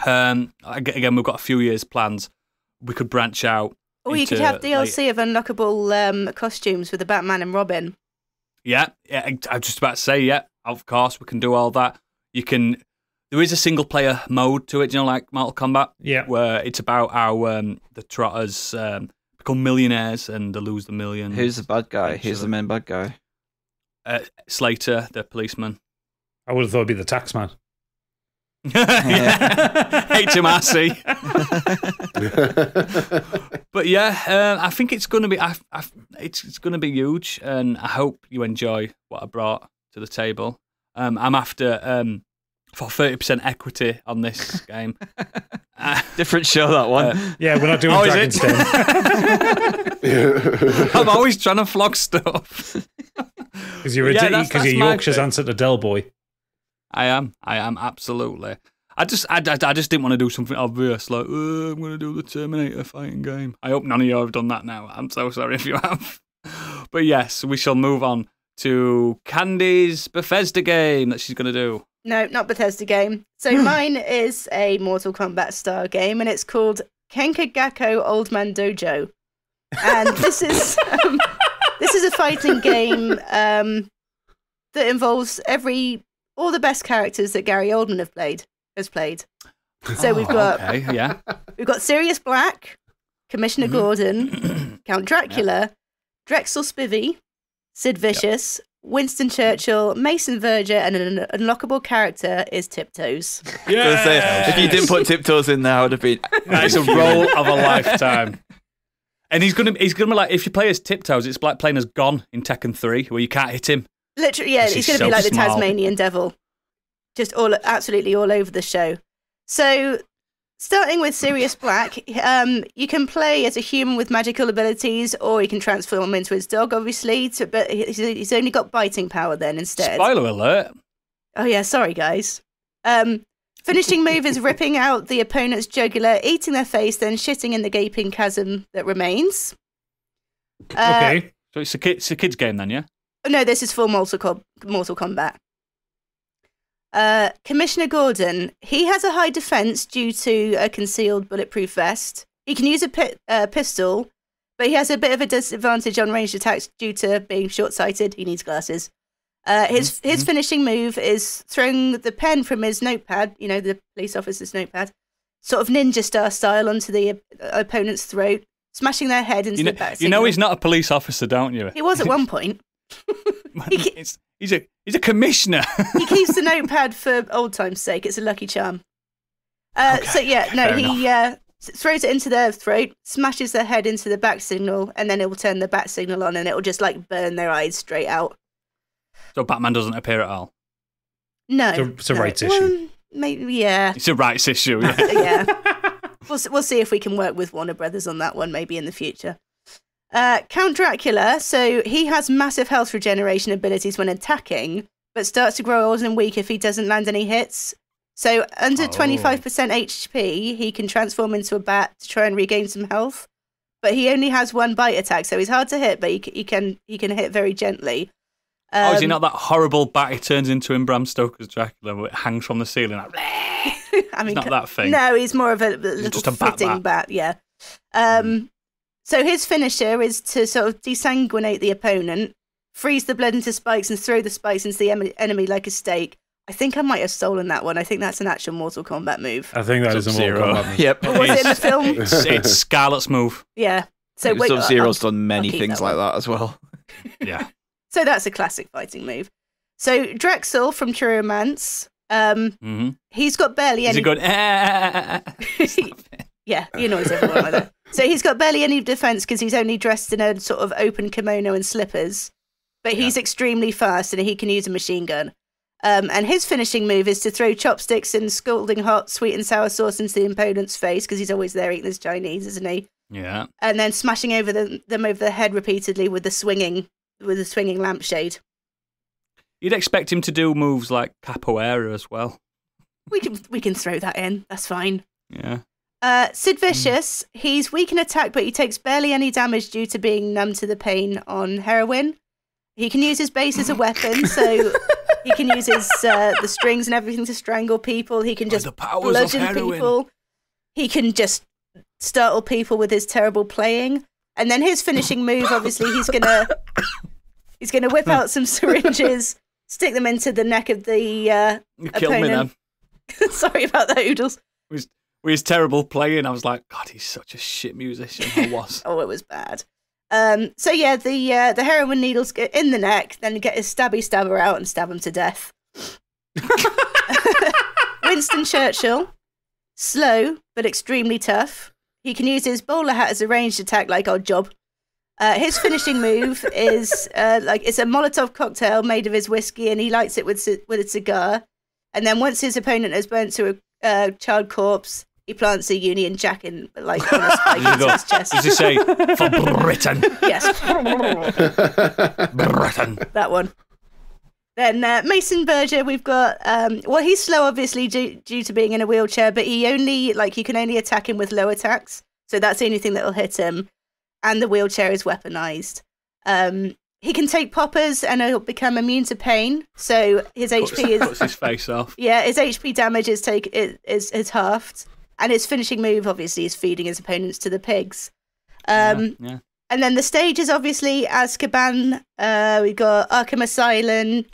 Um, again, we've got a few years plans. We could branch out. Oh, you could have D L C later. Of unlockable um, costumes with the Batman and Robin. Yeah, yeah. I was just about to say, yeah. Of course, we can do all that. You can. There is a single player mode to it, you know, like Mortal Kombat. Yeah. Where it's about how um, the Trotters um, become millionaires and they lose the million. Who's the bad guy? Actually. Who's the main bad guy? Uh, Slater, the policeman. I would have thought it'd be the taxman. Yeah. H M R C. But yeah, um, I think it's gonna be. I, I, it's it's gonna be huge, and I hope you enjoy what I brought to the table. Um, I'm after um, for thirty percent equity on this game. Uh, Different show, that one. Uh, yeah, we're not doing oh, Dragon's Den. I'm always trying to flog stuff. Because you're, yeah, that's, that's you're Yorkshire's thing. Answer to Del Boy. I am. I am, absolutely. I just I, I, I just didn't want to do something obvious, like, oh, I'm going to do the Terminator fighting game. I hope none of you have done that now. I'm so sorry if you have. But yes, we shall move on to Candy's Bethesda game that she's going to do. No, not Bethesda game. So mine is a Mortal Kombat style game, and it's called Kenkagakko Old Man Dojo. And this is um, this is a fighting game um, that involves every all the best characters that Gary Oldman have played has played. So oh, we've got okay. yeah. we've got Sirius Black, Commissioner mm-hmm. Gordon, Count Dracula, yep. Drexel Spivey, Sid Vicious, yep. Winston Churchill, Mason Verger, and an unlockable character is Tiptoes. Yeah. Say, if you didn't put Tiptoes in there, I would have been. That's a role of a lifetime. And he's gonna he's gonna be like, if you play as Tiptoes, it's like playing as Gon in Tekken three, where you can't hit him. Literally, yeah, he's gonna so be like small. the Tasmanian Devil, just all absolutely all over the show. So, starting with Sirius Black, um, you can play as a human with magical abilities, or you can transform into his dog, obviously. To, but he's, he's only got biting power then instead. Spoiler alert! Oh yeah, sorry guys. Um, finishing move is ripping out the opponent's jugular, eating their face, then shitting in the gaping chasm that remains. Uh, okay, so it's a kid, it's a kids game then, yeah? No, this is for Mortal Mortal Kombat. Uh, Commissioner Gordon, he has a high defense due to a concealed bulletproof vest. He can use a pi uh, pistol, but he has a bit of a disadvantage on ranged attacks due to being short-sighted. He needs glasses. Uh, his his finishing move is throwing the pen from his notepad, you know, the police officer's notepad, sort of ninja star style onto the op opponent's throat, smashing their head into you know, the back. You know he's not a police officer, don't you? He was at one point. he it's He's a he's a commissioner. He keeps the notepad for old time's sake. It's a lucky charm. Uh, okay, so yeah, okay, no, he uh, throws it into their throat, smashes their head into the bat signal, and then it will turn the bat signal on, and it will just like burn their eyes straight out. So Batman doesn't appear at all. No, it's a, it's a no. rights issue. Well, maybe, yeah, it's a rights issue. Yeah, yeah. We'll we'll see if we can work with Warner Brothers on that one, maybe in the future. Uh, Count Dracula, so he has massive health regeneration abilities when attacking, but starts to grow old and weak if he doesn't land any hits. So under twenty-five percent H P, he can transform into a bat to try and regain some health, but he only has one bite attack, so he's hard to hit, but he, he can he can hit very gently. Um, oh, is he not that horrible bat he turns into in Bram Stoker's Dracula, where it hangs from the ceiling? Like, I mean, not that thing. No, he's more of a little just a bat, bat. bat, yeah. Um... Mm. So his finisher is to sort of desanguinate the opponent, freeze the blood into spikes, and throw the spikes into the enemy like a stake. I think I might have stolen that one. I think that's an actual Mortal Kombat move. I think that is a Mortal Kombat move. Yep. Or was it in the film? It's, it's Scarlet's move. Yeah. So Sub-Zero's done many things like that as well. Yeah. So that's a classic fighting move. So Drexel from True Romance, um, mm-hmm. he's got barely any... Is he going... Yeah, he annoys everyone like that. So he's got barely any defense because he's only dressed in a sort of open kimono and slippers, but he's yeah. extremely fast and he can use a machine gun. Um, and his finishing move is to throw chopsticks and scalding hot sweet and sour sauce into the opponent's face because he's always there eating his Chinese, isn't he? Yeah. And then smashing over the, them over the head repeatedly with the swinging with the swinging lampshade. You'd expect him to do moves like capoeira as well. We can we can throw that in. That's fine. Yeah. Uh, Sid Vicious, he's weak in attack, but he takes barely any damage due to being numb to the pain on heroin. He can use his base as a weapon, so he can use his uh, the strings and everything to strangle people. He can just oh, bludgeon people. He can just startle people with his terrible playing. And then his finishing move, obviously, he's gonna he's gonna whip out some syringes, stick them into the neck of the uh, you killed opponent. Me, man. Sorry about that, Oodles. With his terrible playing, I was like, God, he's such a shit musician. I was. Oh, it was bad. Um, so yeah, the uh, the heroin needles get in the neck, then get his stabby stabber out and stab him to death. Winston Churchill, slow but extremely tough. He can use his bowler hat as a ranged attack, like Odd Job. Uh, his finishing move is uh, like it's a Molotov cocktail made of his whiskey, and he lights it with with a cigar. And then once his opponent has burnt to a uh, child corpse. He plants a Union Jack in, like, on a spike into his chest. Does he say, for Britain? Yes. Britain. That one. Then uh, Mason Berger, we've got, um, well, he's slow, obviously, due, due to being in a wheelchair, but he only, like, you can only attack him with low attacks, so that's the only thing that will hit him, and the wheelchair is weaponized. Um, he can take poppers, and he'll become immune to pain, so his puts, H P is... Puts his face off. Yeah, his H P damage is, take, is, is, is halved. and his finishing move, obviously, is feeding his opponents to the pigs. Um, yeah, yeah. And then the stages, obviously, Azkaban. Uh, we've got Arkham Asylum.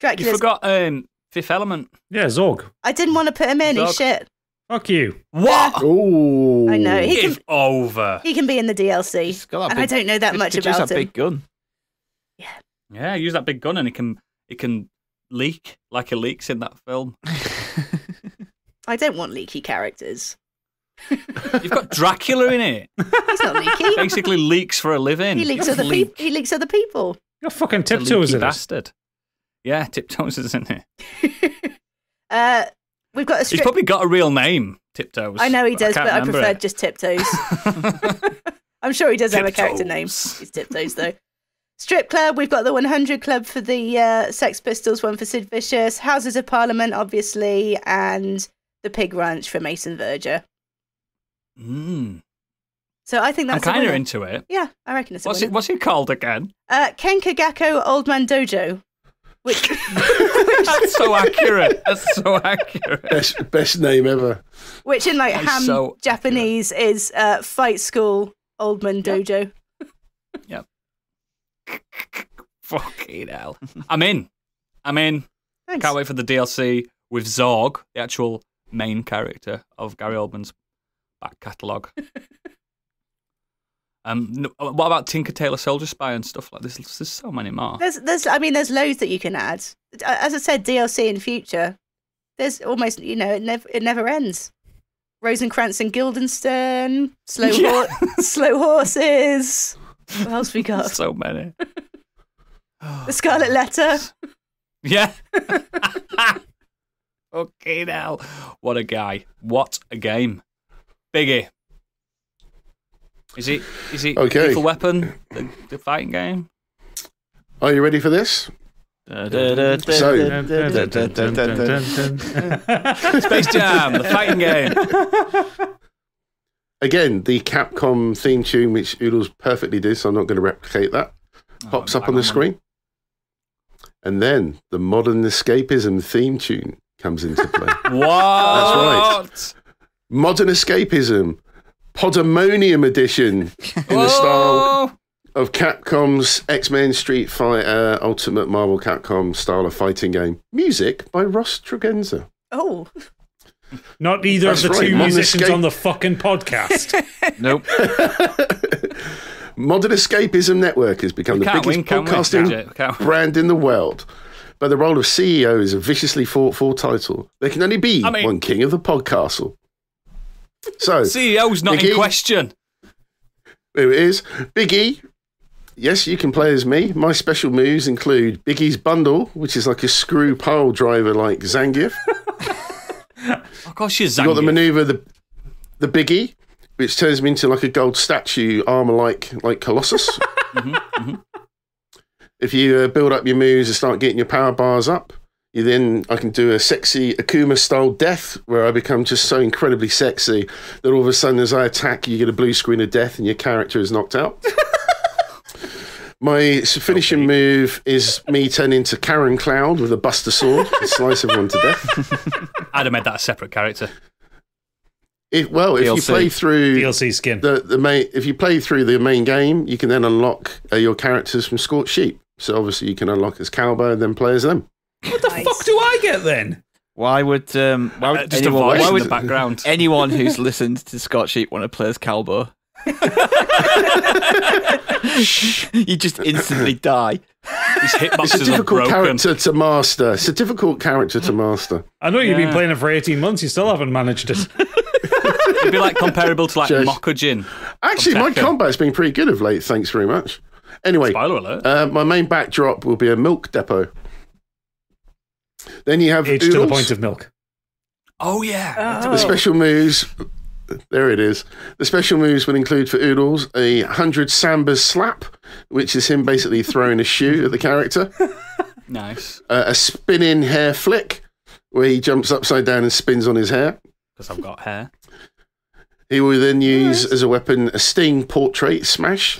Dracula's... You forgot um, Fifth Element. Yeah, Zorg. I didn't want to put him in. Zorg. He's shit. Fuck you. What? Ooh. I know. He Give can, over. He can be in the D L C. He's got that and big, I don't know that much about him. Use that big gun. Yeah. Yeah, use that big gun and it can, it can leak like it leaks in that film. I don't want leaky characters. You've got Dracula in it. He's not leaky. Basically leaks for a living. He leaks, other, leak. pe he leaks other people. You're fucking Tiptoes in bastard. It. Yeah, Tiptoes is in it. uh... We've got a He's probably got a real name, Tiptoes. I know he does, but I, but I preferred it. just Tiptoes. I'm sure he does Tiptoes. have a character name. He's Tiptoes, though. Strip Club, we've got the one hundred Club for the uh, Sex Pistols, one for Sid Vicious, Houses of Parliament, obviously, and the Pig Ranch for Mason Verger. Mm. So I think that's I'm kind of into it. Yeah, I reckon it's a what's it. What's it called again? Uh, Kenkagako Old Man Dojo. Which... That's so accurate. That's so accurate. Best, best name ever. Which in like ham so Japanese accurate. is uh, Fight School Old Man Dojo. Yep. Yep. Fucking hell. I'm in. I'm in. Thanks. Can't wait for the D L C with Zorg, the actual main character of Gary Oldman's back catalogue. Um, what about Tinker Tailor Soldier Spy and stuff like this? There's so many more. There's, there's, I mean, there's loads that you can add. As I said, D L C in future. There's almost, you know, it never, it never ends. Rosencrantz and Guildenstern, slow, yeah. ho slow horses. What else we got? So many. The Scarlet Letter. Yeah. Okay, now what a guy! What a game, Biggie. Is it is it okay. Lethal Weapon, the, the fighting game? Are you ready for this? So, Space Jam, the fighting game. Again, the Capcom theme tune, which Oodles perfectly did, so I'm not going to replicate that, pops oh, up on the screen. One. And then the modern escapism theme tune comes into play. What? That's right. Modern escapism. Podomonium edition in the style of Capcom's X-Men, Street Fighter, Ultimate Marvel Capcom style of fighting game. Music by Ross Tregenza. Oh. Not either That's of the right. two Modern musicians Escape on the fucking podcast. Nope. Modern Escapism Network has become we the biggest win, podcasting we, brand in the world. But the role of C E O is a viciously fought for title. There can only be I mean, one king of the podcastle. So C E O's not Big in e, question. There it is. Biggie. Yes, you can play as me. My special moves include Biggie's Bundle, which is like a screw pile driver like Zangief. Of course you're Zangief. You've got the maneuver, the, the Biggie, which turns him into like a gold statue, armor-like like Colossus. Mm-hmm, mm-hmm. If you uh, build up your moves and start getting your power bars up, You then, I can do a sexy Akuma-style death where I become just so incredibly sexy that all of a sudden as I attack, you get a blue screen of death and your character is knocked out. My finishing okay. move is me turning into Karen Cloud with a buster sword and slice everyone to death. I'd have made that a separate character. If, well, D L C. If you play through D L C skin. The, the main, if you play through the main game, you can then unlock uh, your characters from Scorched Sheep. So obviously you can unlock as Cowboy and then play as them. What the nice. fuck do I get then? Why would um? Why would uh, just anyone, why would the background? Anyone who's listened to Scott Sheep want to play as Calbo? You just instantly die. His hitboxes it's a difficult character to master. It's a difficult character to master. I know you've yeah. been playing it for eighteen months. You still haven't managed it. It'd be like comparable to like Mokujin. Actually, my combat's been pretty good of late. Thanks very much. Anyway, spoiler alert. Uh, my main backdrop will be a milk depot. Then you have Age Oodles. to the point of milk. Oh, yeah. Oh. The special moves, there it is. The special moves will include for Oodles a hundred Sambas slap, which is him basically throwing a shoe at the character. Nice. Uh, a spinning hair flick, where he jumps upside down and spins on his hair. Because I've got hair. He will then use nice. as a weapon a sting portrait smash.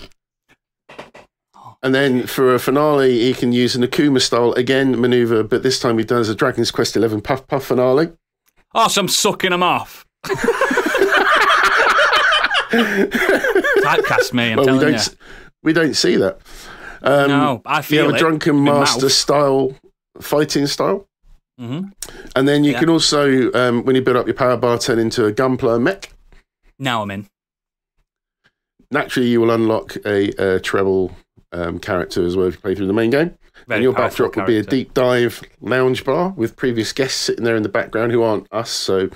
And then for a finale, he can use an Akuma-style, again, manoeuvre, but this time he does a Dragon's Quest eleven Puff Puff finale. Oh, so I'm sucking him off. Typecast me, I'm well, telling we don't, you. We don't see that. Um, no, I feel you know, it. A drunken master style, fighting style. Mm-hmm. And then you yeah. can also, um, when you build up your power bar, turn into a gunpla mech. Now I'm in. Naturally, you will unlock a, a treble um, character as well if you play through the main game. Very and your backdrop will be a deep dive lounge bar with previous guests sitting there in the background who aren't us. So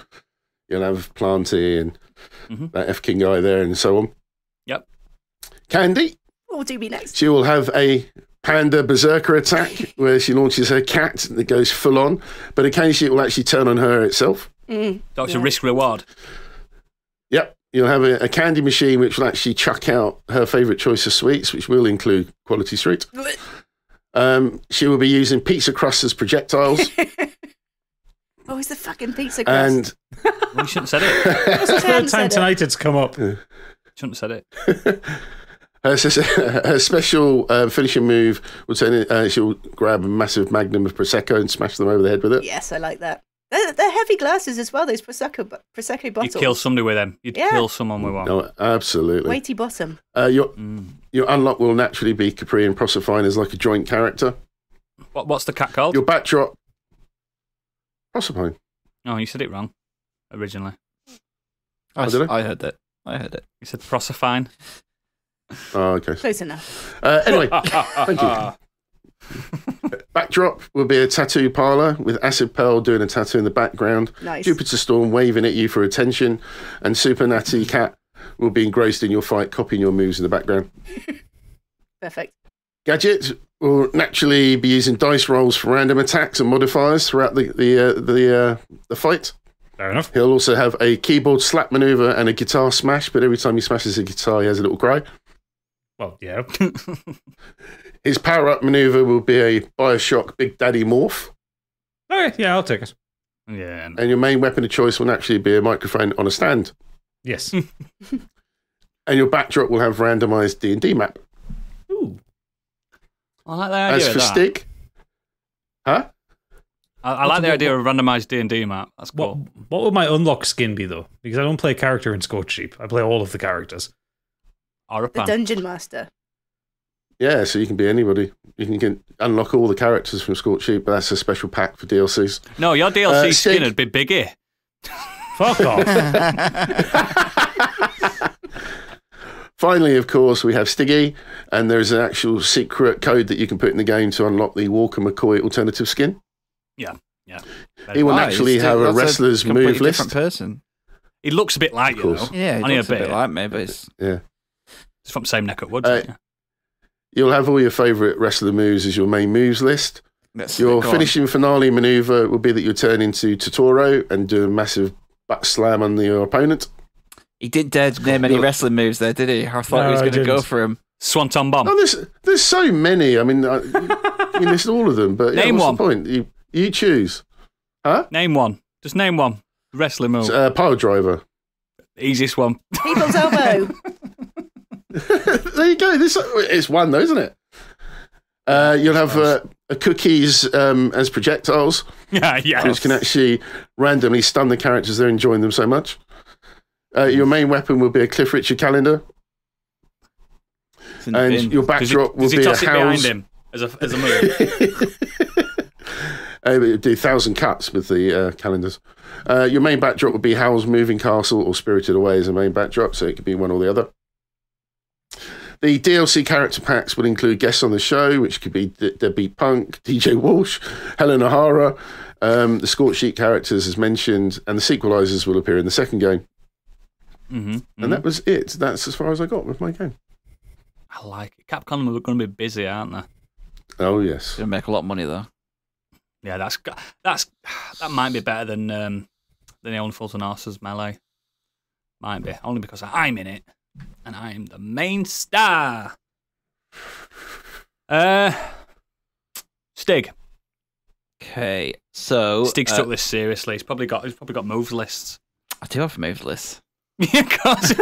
you'll have Planty and mm-hmm. that F King guy there and so on. Yep. Candy. What will do be next? She will have a panda berserker attack where she launches her cat and it goes full on. But occasionally it will actually turn on her itself. Mm, That's yeah. a risk reward. Yep. You'll have a, a candy machine which will actually chuck out her favourite choice of sweets, which will include quality street. Um, she will be using pizza crust as projectiles. Oh, it's the fucking pizza crust. And well, you shouldn't have said it. It's the third time tonight it's come up. Yeah. Shouldn't have said it. her, her special uh, finishing move will turn in, uh, she'll grab a massive magnum of Prosecco and smash them over the head with it. Yes, I like that. They're, they're heavy glasses as well, those Prosecco, Prosecco bottles. You'd kill somebody with them. You'd yeah. kill someone with one. No, absolutely. Weighty bottom. Uh, your, mm. your unlock will naturally be Capri and Proserpine as like a joint character. What, what's the cat called? Your backdrop. Proserpine. Oh, you said it wrong originally. I, oh, I? I heard it. I heard it. You said Proserpine. Oh, okay. Close enough. Uh, anyway, ah, ah, ah, thank ah, you. Ah. Backdrop will be a tattoo parlour with Acid Pearl doing a tattoo in the background. Nice. Jupiter Storm waving at you for attention, and Super Natty Cat will be engrossed in your fight, copying your moves in the background. Perfect. Gadget will naturally be using dice rolls for random attacks and modifiers throughout the the uh, the, uh, the fight. Fair enough. He'll also have a keyboard slap manoeuvre and a guitar smash, but every time he smashes a guitar, he has a little cry. Well, yeah. His power-up manoeuvre will be a Bioshock Big Daddy morph. Oh, yeah, I'll take it. Yeah. No. And your main weapon of choice will naturally be a microphone on a stand. Yes. And your backdrop will have randomised D and D map. Ooh. I like the idea As for of that. Stig... Huh? I, I like the idea of randomised D and D map. That's cool. What, what would my unlock skin be, though? Because I don't play character in Scorched Sheep. I play all of the characters. The Dungeon Master. Yeah, so you can be anybody. You can, you can unlock all the characters from Scorched Sheep, but that's a special pack for D L Cs. No, your D L C uh, skin would be Biggie. Fuck off. Finally, of course, we have Stiggy, and there is an actual secret code that you can put in the game to unlock the Walker McCoy alternative skin. Yeah, yeah. He will naturally have a wrestler's a move list. Different person. He looks a bit like you, though. Yeah, he Only looks a bit, bit like me, but it's... Yeah. It's from the same neck of woods. Uh, yeah. You'll have all your favourite wrestler moves as your main moves list. That's your finishing on. finale manoeuvre will be that you turn into Totoro and do a massive butt slam on your opponent. He didn't dare name any wrestling moves there, did he? I thought no, he was going to go for him. Swanton bomb. Oh, there's, there's so many. I mean, I, you, you list all of them, but name yeah, what's one. The point? You, you choose. Huh? Name one. Just name one. Wrestling move. Uh, Power driver. Easiest one. People's elbow. There you go. This it's one though, isn't it? Uh, you'll have uh, cookies um, as projectiles, yeah, yes. which can actually randomly stun the characters. They're enjoying them so much. Uh, your main weapon will be a Cliff Richard calendar, and bin. your backdrop does he, does will be a howls. Behind him as a as a move. uh, it would do a thousand cuts with the uh, calendars. Uh, your main backdrop would be Howl's Moving Castle or Spirited Away as a main backdrop, so it could be one or the other. The D L C character packs will include guests on the show, which could be De Debbie Punk, D J Walsh, Helen O'Hara, um, the Scorched Sheep characters as mentioned, and the sequelizers will appear in the second game. Mm-hmm, and mm-hmm. that was it. That's as far as I got with my game. I like it. Capcom are going to be busy, aren't they? Oh, yes. They'll make a lot of money, though. Yeah, that's that's that might be better than um, than Aeon Fulton Arses Melee. Might be. Only because I'm in it. And I'm the main star. Uh, Stig. Okay, so Stig's uh, took this seriously. He's probably got he's probably got moves lists. I do have moves lists. Yeah, of course.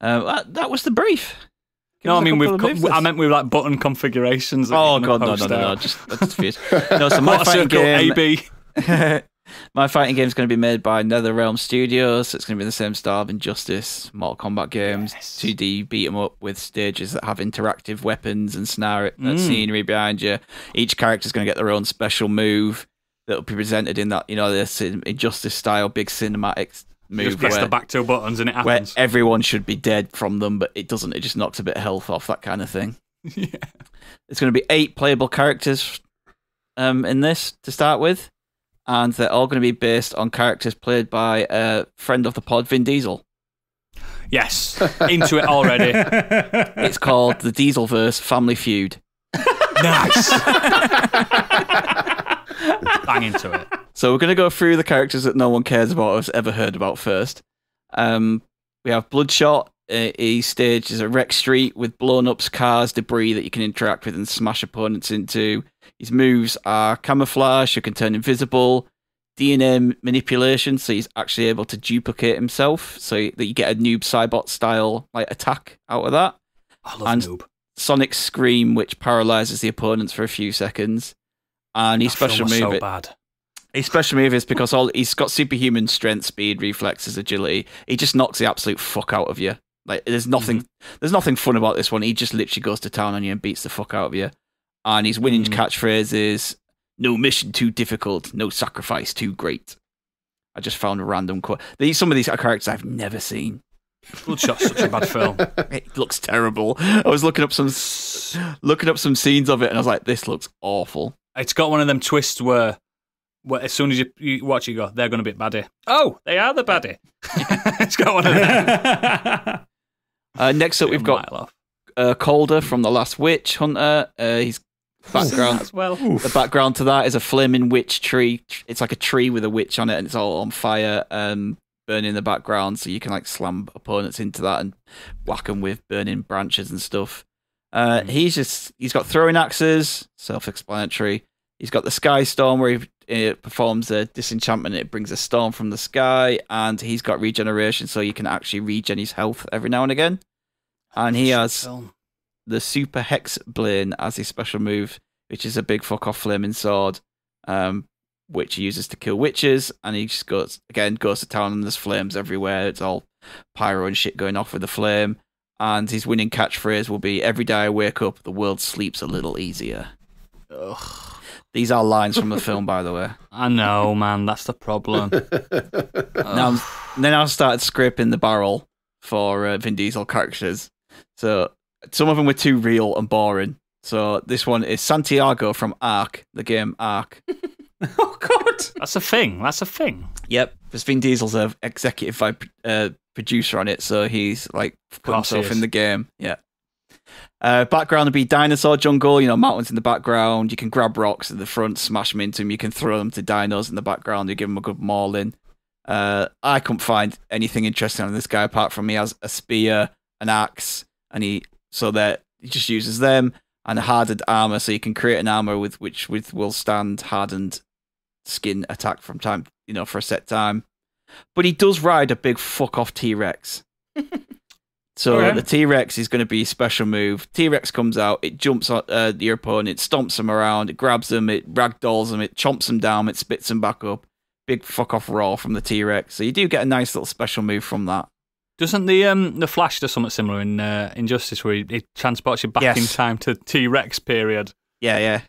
um, that, that was the brief. Give no, I mean we've. Co I meant we were like button configurations. Oh god, no, no, no, no, just that's weird. No, so my favorite game. A B. My fighting game is going to be made by NetherRealm Studios. So it's going to be the same style of Injustice, Mortal Kombat games, yes. two D beat 'em up with stages that have interactive weapons and scenario, mm. scenery behind you. Each character's going to get their own special move that'll be presented in that, you know, this Injustice style big cinematics. Move just press where, the back two buttons and it happens. Where everyone should be dead from them, but it doesn't. It just knocks a bit of health off, that kind of thing. Yeah. There's going to be eight playable characters um, in this to start with, and they're all going to be based on characters played by a uh, friend of the pod, Vin Diesel. Yes, into it already. It's called the Dieselverse Family Feud. Nice. Bang into it. So we're going to go through the characters that no one cares about or has ever heard about first. Um, we have Bloodshot. Uh, he stages a wreck street with blown-ups, cars, debris that you can interact with and smash opponents into. His moves are camouflage, you can turn invisible, D N A manipulation, so he's actually able to duplicate himself, so that you get a Noob Saibot-style like attack out of that. I love and Noob. Sonic Scream, which paralyzes the opponents for a few seconds. And his that special move... So it, bad. His special move is because all he's got superhuman strength, speed, reflexes, agility. He just knocks the absolute fuck out of you. Like there's nothing, mm-hmm. there's nothing fun about this one. He just literally goes to town on you and beats the fuck out of you. And his winning mm-hmm. catchphrase is "No mission too difficult, no sacrifice too great." I just found a random quote. These some of these are characters I've never seen. Bloodshot's such a bad film. It looks terrible. I was looking up some looking up some scenes of it, and I was like, "This looks awful." It's got one of them twists where. Well, as soon as you, you watch it, you go, they're going to be baddie. Oh, they are the baddie. It's got one of them. Uh, next up, we've got uh, Calder from The Last Witch Hunter. Uh, his background, well. The background to that is a flaming witch tree. It's like a tree with a witch on it, and it's all on fire, um, burning in the background. So you can like slam opponents into that and whack them with burning branches and stuff. Uh, mm. He's just he's got throwing axes, self-explanatory. He's got the Sky Storm where he It performs a disenchantment, it brings a storm from the sky, and he's got regeneration, so you can actually regen his health every now and again. And he has the Super Hexblade as his special move, which is a big fuck off flaming sword, um, which he uses to kill witches. And he just goes again, goes to town, and there's flames everywhere. It's all pyro and shit going off with the flame. And his winning catchphrase will be, "Every day I wake up, the world sleeps a little easier." Ugh. These are lines from the film, by the way. I know, man. That's the problem. Now, then I started scraping the barrel for uh, Vin Diesel characters. So some of them were too real and boring. So this one is Santiago from Ark, the game Ark. Oh, God. That's a thing. That's a thing. Yep. Because Vin Diesel's an executive uh, producer on it, so he's like put himself in the game. Yeah. Uh, background would be dinosaur jungle, you know, mountains in the background. You can grab rocks in the front, smash them into them. You can throw them to dinos in the background. You give them a good mauling. Uh, I couldn't find anything interesting on this guy apart from he has a spear, an axe, and he so that he just uses them and hardened armor. So you can create an armor with which with will stand hardened skin attack from time, you know, for a set time. But he does ride a big fuck off T-Rex. So yeah. The T-Rex is going to be special move. T-Rex comes out, it jumps on uh, your opponent, stomps them around, it grabs them, it ragdolls them, it chomps them down, it spits them back up. Big fuck off roar from the T-Rex. So you do get a nice little special move from that. Doesn't the um the Flash do something similar in uh, Injustice where he, he transports you back yes. in time to T-Rex period? Yeah, yeah.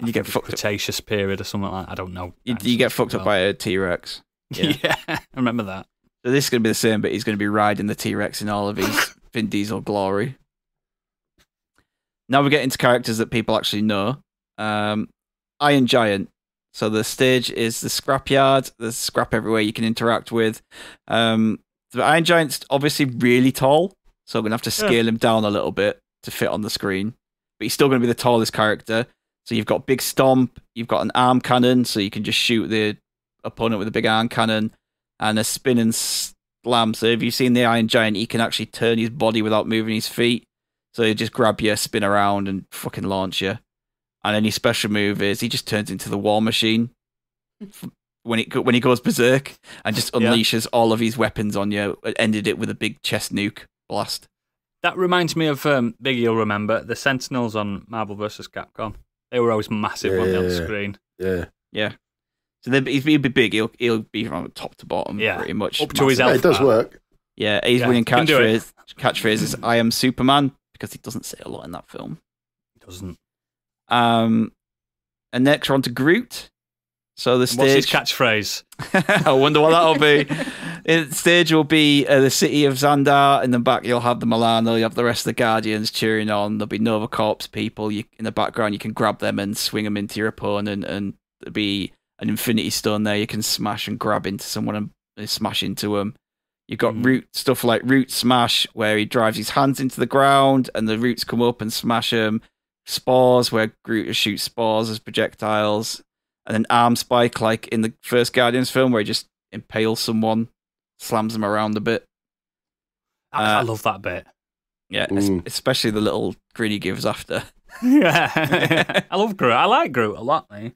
And I you get fucked Cretaceous up. period or something like that. I don't know. You, you get fucked well. up by a T-Rex. Yeah. yeah, I remember that. So this is going to be the same, but he's going to be riding the T-Rex in all of his Vin Diesel glory. Now we get into characters that people actually know. Um, Iron Giant. So the stage is the scrapyard. There's scrap everywhere you can interact with. Um, the Iron Giant's obviously really tall, so I'm going to have to scale yeah. him down a little bit to fit on the screen. But he's still going to be the tallest character. So you've got big stomp. You've got an arm cannon, so you can just shoot the opponent with a big arm cannon. And a spin and slam. So if you've seen the Iron Giant, he can actually turn his body without moving his feet. So he'll just grab you, spin around, and fucking launch you. And then his special move is he just turns into the War Machine when it when he goes berserk and just unleashes yeah. all of his weapons on you. Ended it with a big chest nuke blast. That reminds me of um, Biggie. You'll remember the Sentinels on Marvel versus Capcom. They were always massive yeah, on the yeah, screen. Yeah, yeah. So then if he'd be big, he'll he'll be from top to bottom, yeah. pretty much. Up to his alpha. Yeah, it does work. Yeah, his yeah, winning catchphrase catchphrase is "I am Superman," because he doesn't say a lot in that film. He doesn't. Um, and next we're on to Groot. So the stage. What's his catchphrase? I wonder what that'll be. The stage will be uh, the city of Xandar. In the back, you'll have the Milano. You'll have the rest of the Guardians cheering on. There'll be Nova Corps people. You, in the background, you can grab them and swing them into your opponent. And there'll be an Infinity Stone there. You can smash and grab into someone and smash into them. You've got mm. root stuff like Root Smash, where he drives his hands into the ground and the roots come up and smash them. Spores, where Groot shoots spores as projectiles. And an arm spike, like in the first Guardians film, where he just impales someone, slams them around a bit. I, uh, I love that bit. Yeah, mm. especially the little grin he gives after. Yeah, I love Groot. I like Groot a lot, mate.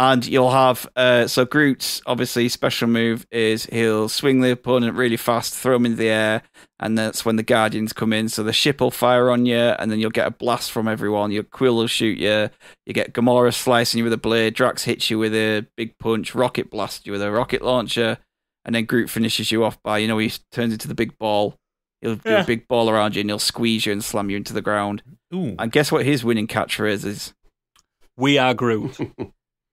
And you'll have, uh, so Groot's, obviously, special move is he'll swing the opponent really fast, throw him into the air, and that's when the Guardians come in. So the ship will fire on you, and then you'll get a blast from everyone. Your Quill will shoot you. You get Gamora slicing you with a blade. Drax hits you with a big punch. Rocket blasts you with a rocket launcher. And then Groot finishes you off by, you know, he turns into the big ball. He'll do yeah. a big ball around you, and he'll squeeze you and slam you into the ground. Ooh. And guess what his winning catchphrase is? We are Groot.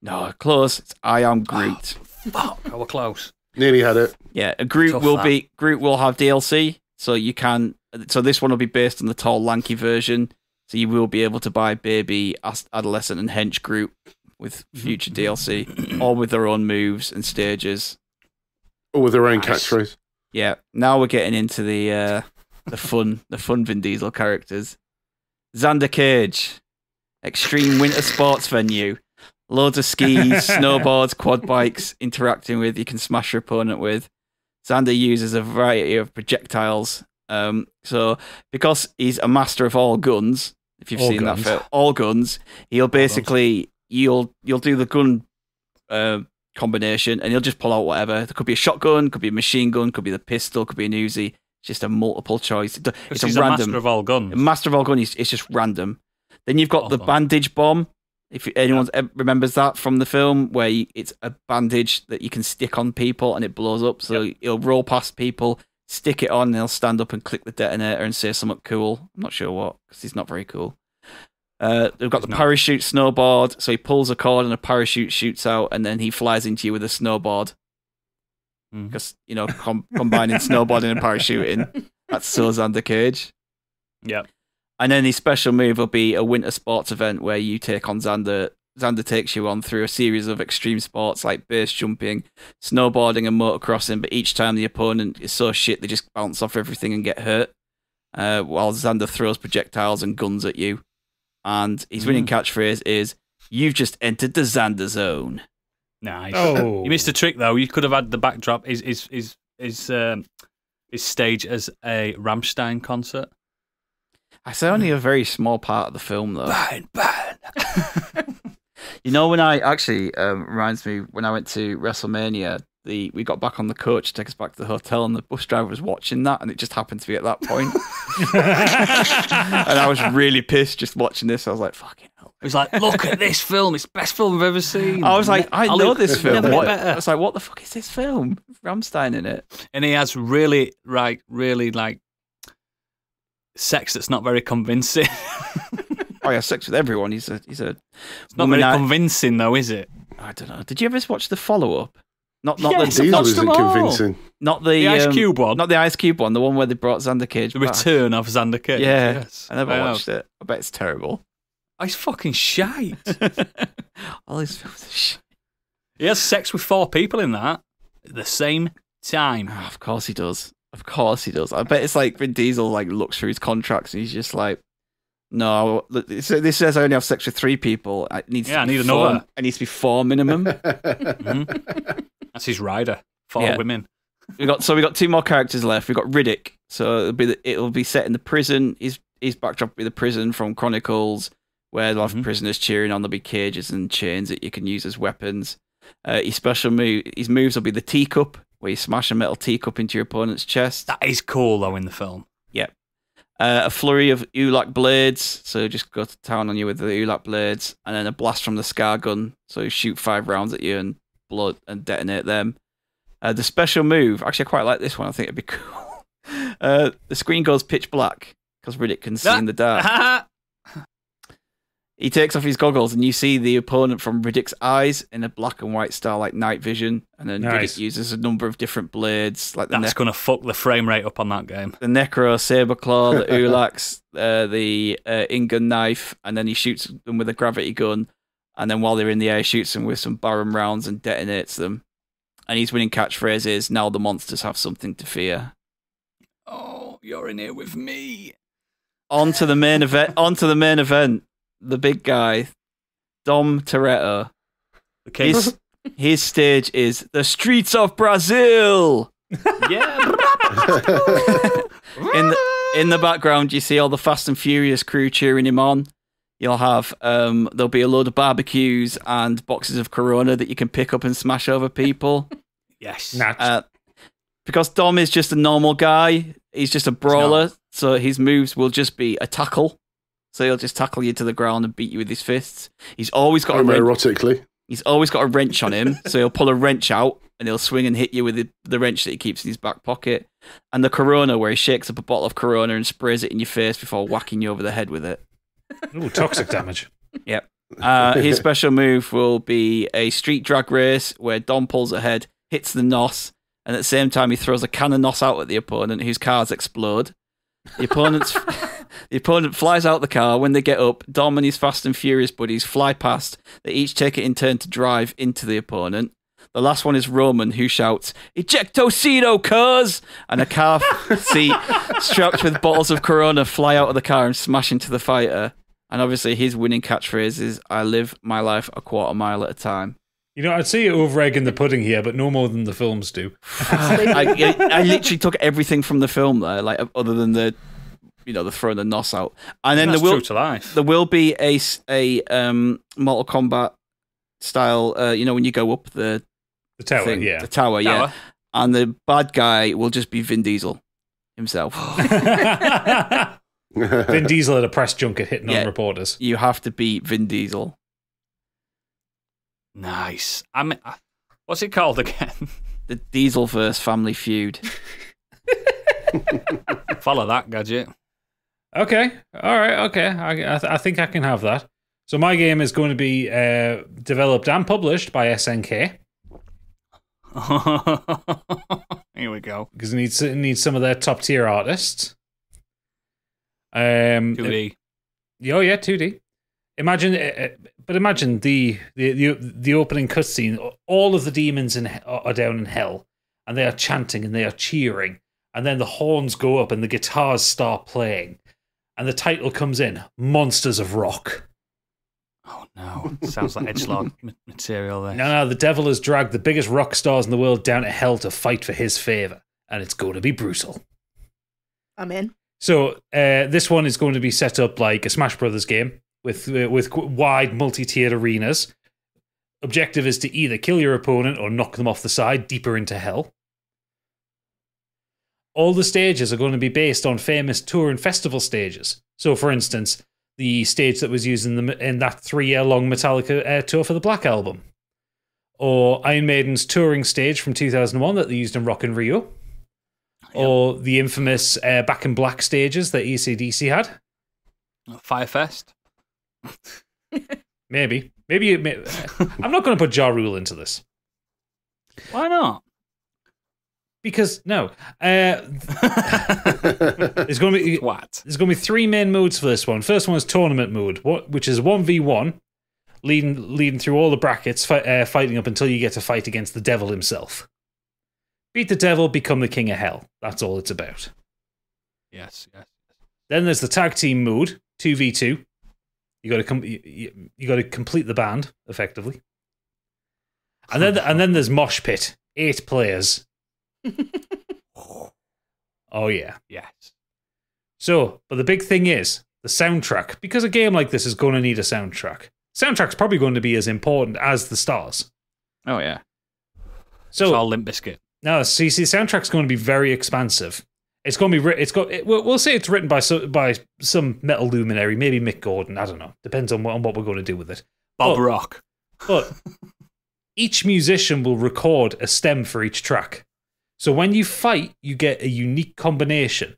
No, close. It's I am Groot. Oh, fuck, I was close. Nearly had it. Yeah, a Groot Tough will that. be Groot will have D L C, so you can. So this one will be based on the tall, lanky version. So you will be able to buy baby, adolescent, and hench Groot with future D L C, all with their own moves and stages, all with their own nice. catchphrase. Yeah. Now we're getting into the uh, the fun, the fun Vin Diesel characters. Xander Cage, extreme winter sports venue. Loads of skis, snowboards, quad bikes, interacting with, you can smash your opponent with. Xander uses a variety of projectiles. Um, so, because he's a master of all guns, if you've all seen guns. that film, all guns, he'll basically, guns. you'll you'll do the gun uh, combination and he'll just pull out whatever. There could be a shotgun, could be a machine gun, could be the pistol, could be an Uzi. It's just a multiple choice. It's a, he's random, a master of all guns. Master of all guns, it's just random. Then you've got oh, the oh. bandage bomb. If anyone yeah. remembers that from the film, where you, it's a bandage that you can stick on people and it blows up. So yep. he'll roll past people, stick it on, and he'll stand up and click the detonator and say something cool. I'm not sure what, because he's not very cool. Uh, they've got he's the not. parachute snowboard. So he pulls a cord and a parachute shoots out, and then he flies into you with a snowboard. Mm. Because, you know, com combining snowboarding and parachuting. That's so Xander Cage. Yeah. And then his special move will be a winter sports event where you take on Xander. Xander takes you on through a series of extreme sports like base jumping, snowboarding, and motocrossing. But each time the opponent is so shit, they just bounce off everything and get hurt. Uh, while Xander throws projectiles and guns at you. And his winning mm. catchphrase is, "You've just entered the Xander zone." Nice. Oh. You missed a trick, though. You could have had the backdrop, his, his, his, his, um, his stage as a Rammstein concert. I say only a very small part of the film, though. Burn, burn. You know, when I actually um, reminds me when I went to WrestleMania, the we got back on the coach, take us back to the hotel, and the bus driver was watching that, and it just happened to be at that point. And I was really pissed just watching this. I was like, "Fucking hell!" He was like, "Look at this film. It's the best film I've ever seen." I was like, "I, I know this film." What? I was like, "What the fuck is this film? Rammstein in it?" And he has really, like, really like. sex that's not very convincing. Oh, yeah, sex with everyone. He's a he's a. It's not very I... convincing, though, is it? I don't know. Did you ever watch the follow up? Not not yes, the not isn't convincing. Not the, the Ice um, Cube one. Not the Ice Cube one. The one where they brought Xander Cage. The back. Return of Xander Cage. Yeah, yes, I never I watched have. it. I bet it's terrible. Oh, he's fucking shite. All his films are shite. He has sex with four people in that at the same time. Oh, of course he does. Of course he does. I bet it's like Vin Diesel like looks through his contracts and he's just like, no, this says I only have sex with three people. I need yeah, to I need another. It needs to be four minimum. Mm-hmm. That's his rider. Four yeah. women. We got so we got two more characters left. We got Riddick. So it'll be the, it'll be set in the prison. His his backdrop will be the prison from Chronicles, where they'll have mm-hmm. prisoners cheering on. There'll be cages and chains that you can use as weapons. Uh, his special move, his moves will be the teacup, where you smash a metal teacup into your opponent's chest. That is cool, though, in the film. Yep. Uh, a flurry of Ulak blades, so just go to town on you with the Ulak blades, and then a blast from the Scar gun, so you shoot five rounds at you and blood and detonate them. Uh, the special move, actually I quite like this one, I think it'd be cool. Uh, the screen goes pitch black because Riddick can see in the dark. He takes off his goggles and you see the opponent from Riddick's eyes in a black and white star, like night vision. And then nice. Riddick uses a number of different blades. Like the That's going to fuck the frame rate up on that game. The Necro, Saberclaw, the Ulax, uh, the uh, Ingun knife. And then he shoots them with a gravity gun. And then while they're in the air, shoots them with some Baron rounds and detonates them. And his winning catchphrase is, "Now the monsters have something to fear." Oh, you're in here with me. On to the main event. On to the main event. The big guy, Dom Toretto. Okay. His, his stage is the streets of Brazil. Yeah. in the in the background, you see all the Fast and Furious crew cheering him on. You'll have um, there'll be a load of barbecues and boxes of Corona that you can pick up and smash over people. Yes. Uh, because Dom is just a normal guy. He's just a brawler, so his moves will just be a tackle. So he'll just tackle you to the ground and beat you with his fists. He's always got a wrench. Erotically. He's always got a wrench on him, so he'll pull a wrench out and he'll swing and hit you with the, the wrench that he keeps in his back pocket. And the Corona, where he shakes up a bottle of Corona and sprays it in your face before whacking you over the head with it. Ooh, toxic damage. Yep. Uh, his special move will be a street drag race where Dom pulls ahead, hits the N O S, and at the same time he throws a can of N O S out at the opponent whose cars explode. The opponent's... The opponent flies out the car. When they get up, Dom and his Fast and Furious buddies fly past. They each take it in turn to drive into the opponent. The last one is Roman, who shouts, "Ejectocito, cuz!" And a car seat strapped with bottles of Corona fly out of the car and smash into the fighter. And obviously his winning catchphrase is, "I live my life a quarter mile at a time." You know, I'd say you're over-egging the pudding here, but no more than the films do. I, I, I literally took everything from the film there, like other than the... You know, the throwing the N O S out, and then there will there will be a a um Mortal Kombat style. Uh, you know, when you go up the the tower, thing, yeah, the tower, tower, yeah, and the bad guy will just be Vin Diesel himself. Vin Diesel at a press junket hitting yeah, on reporters. You have to beat Vin Diesel. Nice. I mean, what's it called again? The Dieselverse Family Feud. Follow that, Gadget. Okay, all right, okay. I, I, th I think I can have that. So my game is going to be uh, developed and published by S N K. Here we go. Because it needs it needs some of their top tier artists. Um, two D. It, oh yeah, two D. Imagine, uh, but imagine the the the, the opening cutscene. All of the demons in are down in hell, and they are chanting and they are cheering, and then the horns go up and the guitars start playing. And the title comes in, "Monsters of Rock." Oh, no. Sounds like edgelord material there. No, no, the devil has dragged the biggest rock stars in the world down to hell to fight for his favour. And it's going to be brutal. I'm in. So uh, this one is going to be set up like a Smash Brothers game with, uh, with wide multi-tiered arenas. Objective is to either kill your opponent or knock them off the side deeper into hell. All the stages are going to be based on famous tour and festival stages. So, for instance, the stage that was used in, the, in that three-year-long Metallica uh, tour for the Black Album. Or Iron Maiden's touring stage from two thousand one that they used in Rock in Rio. Yep. Or the infamous uh, Back in Black stages that A C D C had. Firefest. Maybe. Maybe. It may I'm not going to put Ja Rule into this. Why not? Because no, uh, there's going to be what? There's going to be three main modes for this one. First one is tournament mode, which is one v one, leading leading through all the brackets, fight, uh, fighting up until you get to fight against the devil himself. Beat the devil, become the king of hell. That's all it's about. Yes, yes. Then there's the tag team mode, two v two. You got to com you, you got to complete the band effectively. And then and then there's mosh pit, eight players. Oh yeah, yes. So, but the big thing is the soundtrack, because a game like this is going to need a soundtrack. Soundtrack's probably going to be as important as the stars. Oh yeah. So it's all Limp Bizkit. No, so you see, the soundtrack's going to be very expansive. It's going to be. It's got. It, we'll, we'll say it's written by so, by some metal luminary, maybe Mick Gordon. I don't know. Depends on what on what we're going to do with it. Bob but, Rock. But Each musician will record a stem for each track. So when you fight, you get a unique combination.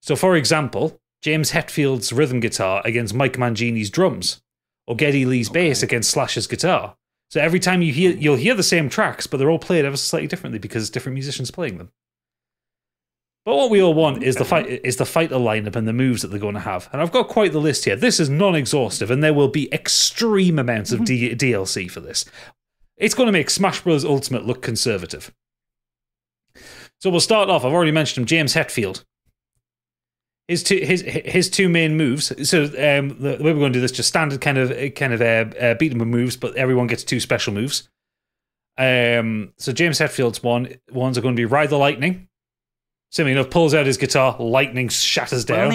So for example, James Hetfield's rhythm guitar against Mike Mangini's drums, or Geddy Lee's okay. bass against Slash's guitar. So every time you hear, you'll hear the same tracks, but they're all played ever so slightly differently because it's different musicians playing them. But what we all want is the fight is the fighter lineup and the moves that they're going to have. And I've got quite the list here. This is non-exhaustive, and there will be extreme amounts of D DLC for this. It's going to make Smash Bros. Ultimate look conservative. So we'll start off. I've already mentioned him, James Hetfield. His two his his two main moves. So um, the way we're going to do this, just standard kind of kind of uh, uh, beat 'em up moves, but everyone gets two special moves. Um, so James Hetfield's one ones are going to be Ride the Lightning. Similarly enough, pulls out his guitar, lightning shatters down.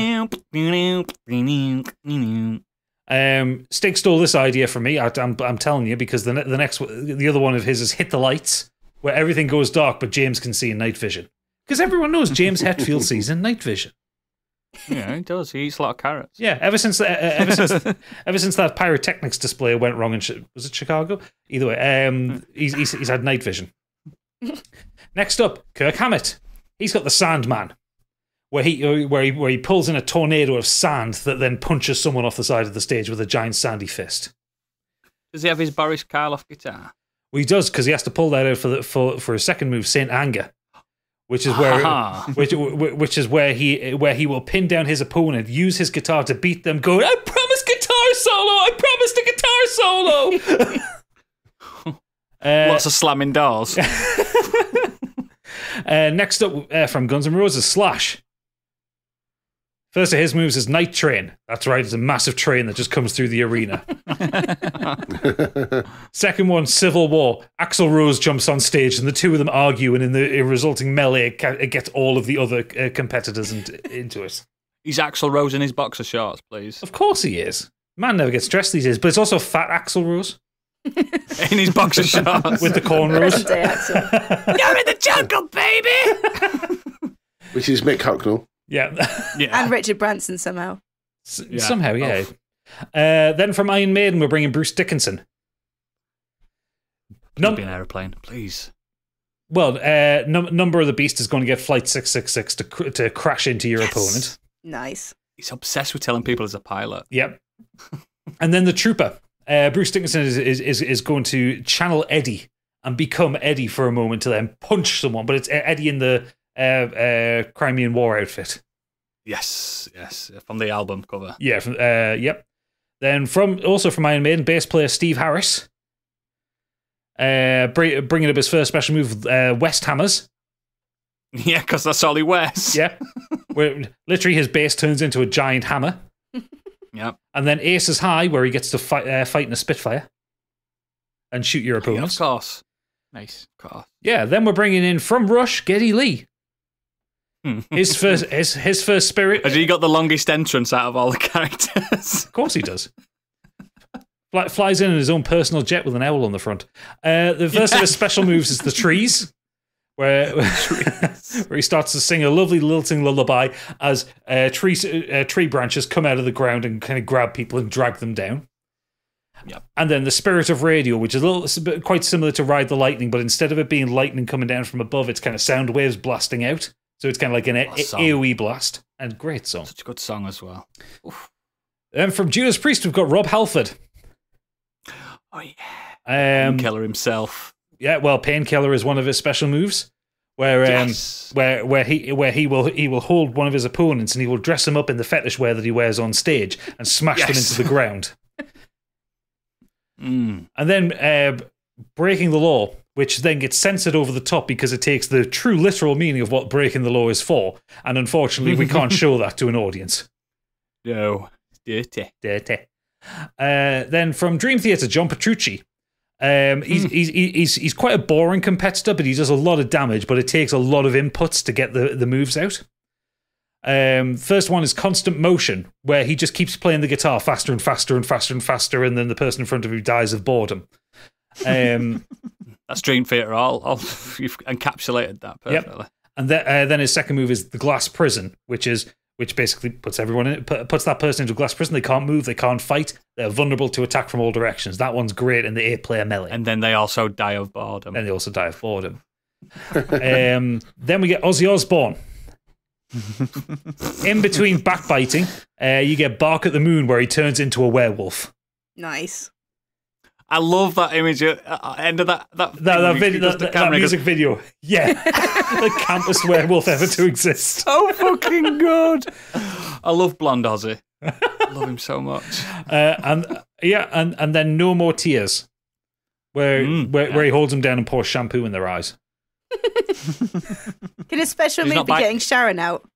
Um, Stig stole this idea from me. I, I'm, I'm telling you, because the the next the other one of his is Hit the Lights, where everything goes dark, but James can see in night vision. Because everyone knows James Hetfield sees in night vision. Yeah, he does. He eats a lot of carrots. Yeah, ever since uh, ever since ever since that pyrotechnics display went wrong in was it Chicago? Either way, um, he's, he's he's had night vision. Next up, Kirk Hammett. He's got the Sandman, where he where he where he pulls in a tornado of sand that then punches someone off the side of the stage with a giant sandy fist. Does he have his Boris Karloff guitar? Well, he does, because he has to pull that out for the, for for his second move, Saint Anger, which is where it, which which is where he where he will pin down his opponent, use his guitar to beat them. Go, I promise guitar solo. I promised a guitar solo. uh, Lots of slamming doors. Uh, next up uh, from Guns N' Roses, Slash. First of his moves is Night Train. That's right, it's a massive train that just comes through the arena. Second one, Civil War. Axl Rose jumps on stage and the two of them argue, and in the resulting melee, it gets all of the other uh, competitors in, into it. He's Axl Rose in his boxer shorts, please. Of course he is. Man never gets dressed these days, but it's also fat Axl Rose. In his boxer shorts with the cornrows. You're in the jungle, baby. Which is Mick Hucknall. Yeah. yeah, and Richard Branson somehow. S yeah. Somehow, yeah. Oh. Uh, then from Iron Maiden, we're bringing Bruce Dickinson. Num be an aeroplane, please. Well, uh, num Number of the Beast is going to get Flight six six six to cr to crash into your yes. opponent. Nice. He's obsessed with telling people he's a pilot. Yep. And then the Trooper. Uh, Bruce Dickinson is, is is is going to channel Eddie and become Eddie for a moment to then punch someone, but it's Eddie in the uh, uh, Crimean War outfit. Yes, yes, from the album cover. Yeah, from, uh, yep. Then from also from Iron Maiden, bass player Steve Harris, uh, bring, bringing up his first special move, uh, West Hammers. Yeah, because that's all he wears. Yeah, where literally his bass turns into a giant hammer. Yep. And then Ace is High, where he gets to fight, uh, fight in a Spitfire and shoot your opponents. Of course. Nice. Of course. Yeah, then we're bringing in, from Rush, Geddy Lee. His first his, his first spirit... Has he got the longest entrance out of all the characters? Of course he does. Fly, flies in in his own personal jet with an owl on the front. Uh, the first yeah. of his special moves is The Trees, where, where he starts to sing a lovely lilting lullaby as uh, tree, uh, tree branches come out of the ground and kind of grab people and drag them down. Yep. And then the Spirit of Radio, which is a little quite similar to Ride the Lightning, but instead of it being lightning coming down from above, it's kind of sound waves blasting out. So it's kind of like an A O E blast. And great song. Such a good song as well. Oof. And from Judas Priest, we've got Rob Halford. Oh, yeah. Um, Painkiller himself. Yeah, well, Painkiller is one of his special moves, where um, yes. where where he where he will he will hold one of his opponents and he will dress him up in the fetish wear that he wears on stage and smash yes. them into the ground. mm. And then uh, Breaking the Law, which then gets censored over the top because it takes the true literal meaning of what Breaking the Law is for, and unfortunately we can't show that to an audience. No, dirty, dirty. Uh, then from Dream Theater, John Petrucci. Um, he's, he's he's he's quite a boring competitor, but he does a lot of damage. But it takes a lot of inputs to get the the moves out. Um, first one is Constant Motion, where he just keeps playing the guitar faster and faster and faster and faster, and then the person in front of you dies of boredom. Um, That's Dream Theater. I'll, I'll you've encapsulated that perfectly. Yep. And then uh, then his second move is the Glass Prison, which is which basically puts everyone in, puts that person into a glass prison. They can't move, they can't fight, they're vulnerable to attack from all directions. That one's great in the eight-player melee. And then they also die of boredom. And they also die of boredom. um, then we get Ozzy Osbourne. In between backbiting, uh, you get Bark at the Moon, where he turns into a werewolf. Nice. I love that image at the end of that that, that, that, video, that, that, that music goes, video. Yeah. The campest werewolf ever to exist. So fucking good. I love blonde Ozzy. I love him so much. Uh, and yeah, and, and then No More Tears, where, mm, where, yeah. where he holds them down and pours shampoo in their eyes. Can a special move be getting Sharon out?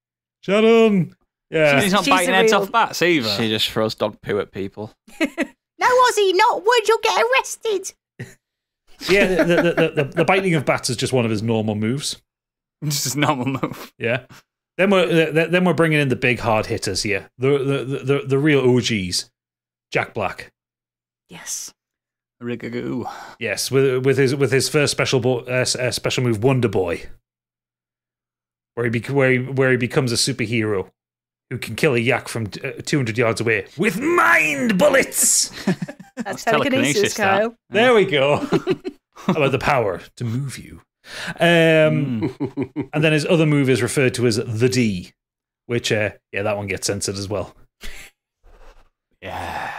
Sharon! Yeah. She's not She's biting heads real... off bats either. She just throws dog poo at people. No, Ozzy, not wood, you'll get arrested. Yeah, the, the, the, the, the biting of bats is just one of his normal moves. It's his normal move. Yeah. Then we're, then we're bringing in the big hard hitters here. The, the, the, the, the real O Gs. Jack Black. Yes. Rigagoo. Yes, with, with, his, with his first special, bo uh, special move, Wonder Boy. Where he, be where, he, where he becomes a superhero who can kill a yak from two hundred yards away with mind bullets. That's telekinesis, Kyle. That. There we go. About the power to move you. Um, mm. And then his other move is referred to as the D, which, uh, yeah, that one gets censored as well. Yeah.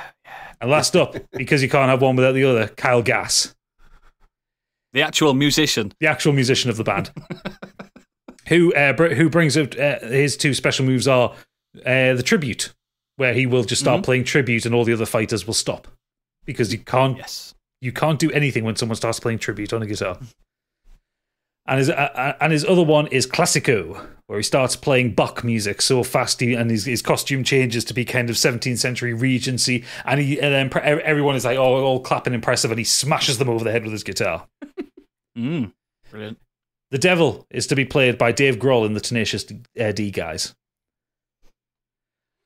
And last up, because you can't have one without the other, Kyle Gass. The actual musician. The actual musician of the band. Who, uh, who brings up uh, his two special moves are... Uh, the tribute, where he will just start mm-hmm. playing tribute, and all the other fighters will stop because you can't yes. you can't do anything when someone starts playing tribute on a guitar. And his uh, and his other one is Classico, where he starts playing Bach music so fast, he, and his his costume changes to be kind of seventeenth century Regency, and he and then everyone is like all, all clapping impressive, and he smashes them over the head with his guitar. Mm, brilliant. The Devil is to be played by Dave Grohl in the Tenacious uh, D guys.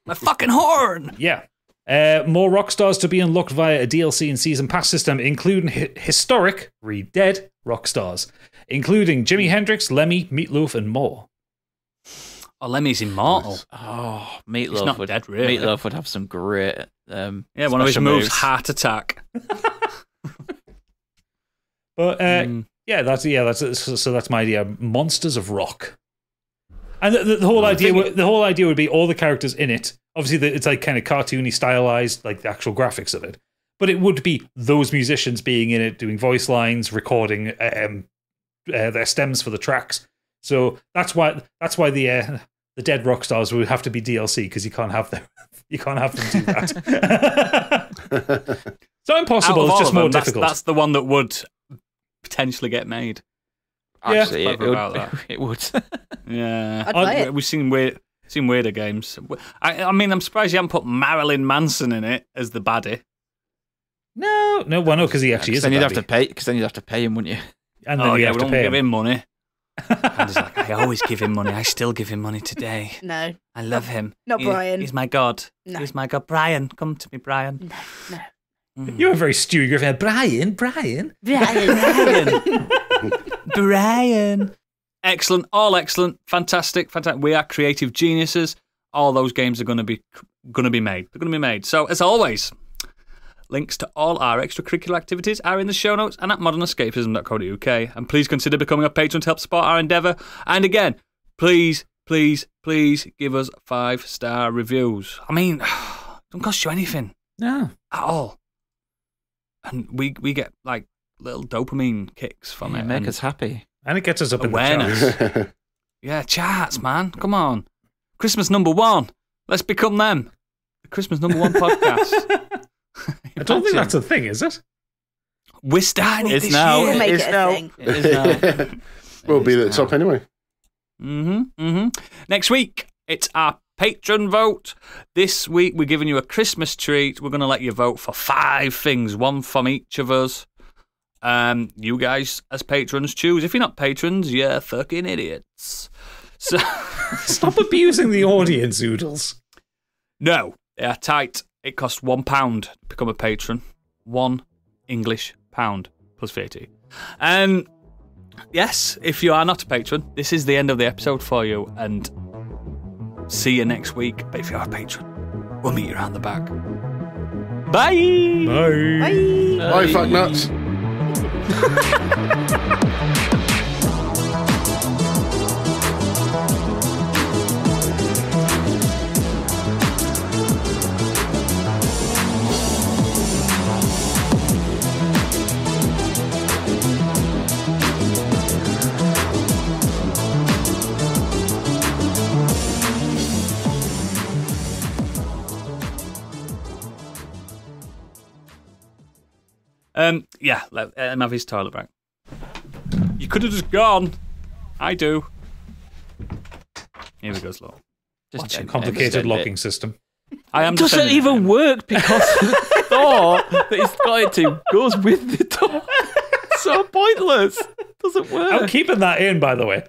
My fucking horn! Yeah. Uh, more rock stars to be unlocked via a D L C and season pass system, including hi historic, read dead, rock stars, including Jimi Hendrix, Lemmy, Meatloaf, and more. Oh, Lemmy's immortal. Oh, Meatloaf He's not would dead, really. Meatloaf would have some great. Um, yeah, one of his moves, heart attack. But uh, mm. yeah, that's yeah, that's so that's my idea. Monsters of rock. And the, the whole idea, would, the whole idea would be all the characters in it. Obviously, the, it's like kind of cartoony, stylized, like the actual graphics of it. But it would be those musicians being in it, doing voice lines, recording um, uh, their stems for the tracks. So that's why that's why the uh, the dead rock stars would have to be D L C, because you can't have them. You can't have them do that. It's not impossible. It's just them, more that's, difficult. That's the one that would potentially get made. Actually, yeah, it, it, would, that. it would. Yeah, I'd play it. We've seen weird, seen weirder games. I, I mean, I'm surprised you haven't put Marilyn Manson in it as the baddie. No, no, well, no, because he actually yeah, is. Then a you'd have to pay. Because then you'd have to pay him, wouldn't you? And then oh, you yeah, have we to don't pay give him, him money. And he's like, I always give him money. I still give him money today. No, I love not, him. Not he, Brian. He's my god. No. He's my god. Brian, come to me, Brian. No, no. Mm. You were very Stewie Griffin. Brian, Brian, Brian, Brian. Brian. Excellent. All excellent. Fantastic. Fantastic. We are creative geniuses. All those games are going to be going to be made. They're going to be made. So, as always, links to all our extracurricular activities are in the show notes and at modern escapism dot co dot U K. And please consider becoming a patron to help support our endeavour. And again, please, please, please give us five-star reviews. I mean, it doesn't cost you anything. No. At all. And we, we get, like, little dopamine kicks from yeah, it. Make us happy. And it gets us up awareness. in awareness. Yeah, charts, man. Come on. Christmas number one. Let's become them. The Christmas number one podcast. I don't think that's a thing, is it? We're starting it now. We'll make it a thing. It is now. It is we'll be at the top anyway. Mm-hmm. Mm-hmm. Next week, it's our patron vote. This week, we're giving you a Christmas treat. We're going to let you vote for five things, one from each of us. Um, you guys as patrons choose. If you're not patrons, you're fucking idiots. So stop abusing the audience, Oodles. No, they are tight. It costs one pound to become a patron. One English pound plus V A T. Um, yes, if you are not a patron, this is the end of the episode for you, and See you next week. But if you're a patron, we'll meet you around the back. Bye. Bye. Bye. Bye, Bye fuck nuts. Um, yeah, let him have his toilet back. You could have just gone. I do. Here we go, slow. Just a complicated locking it. system. I am. Doesn't even him. work because the door that he's got it to goes with the door. So pointless. Doesn't work. I'm keeping that in, by the way.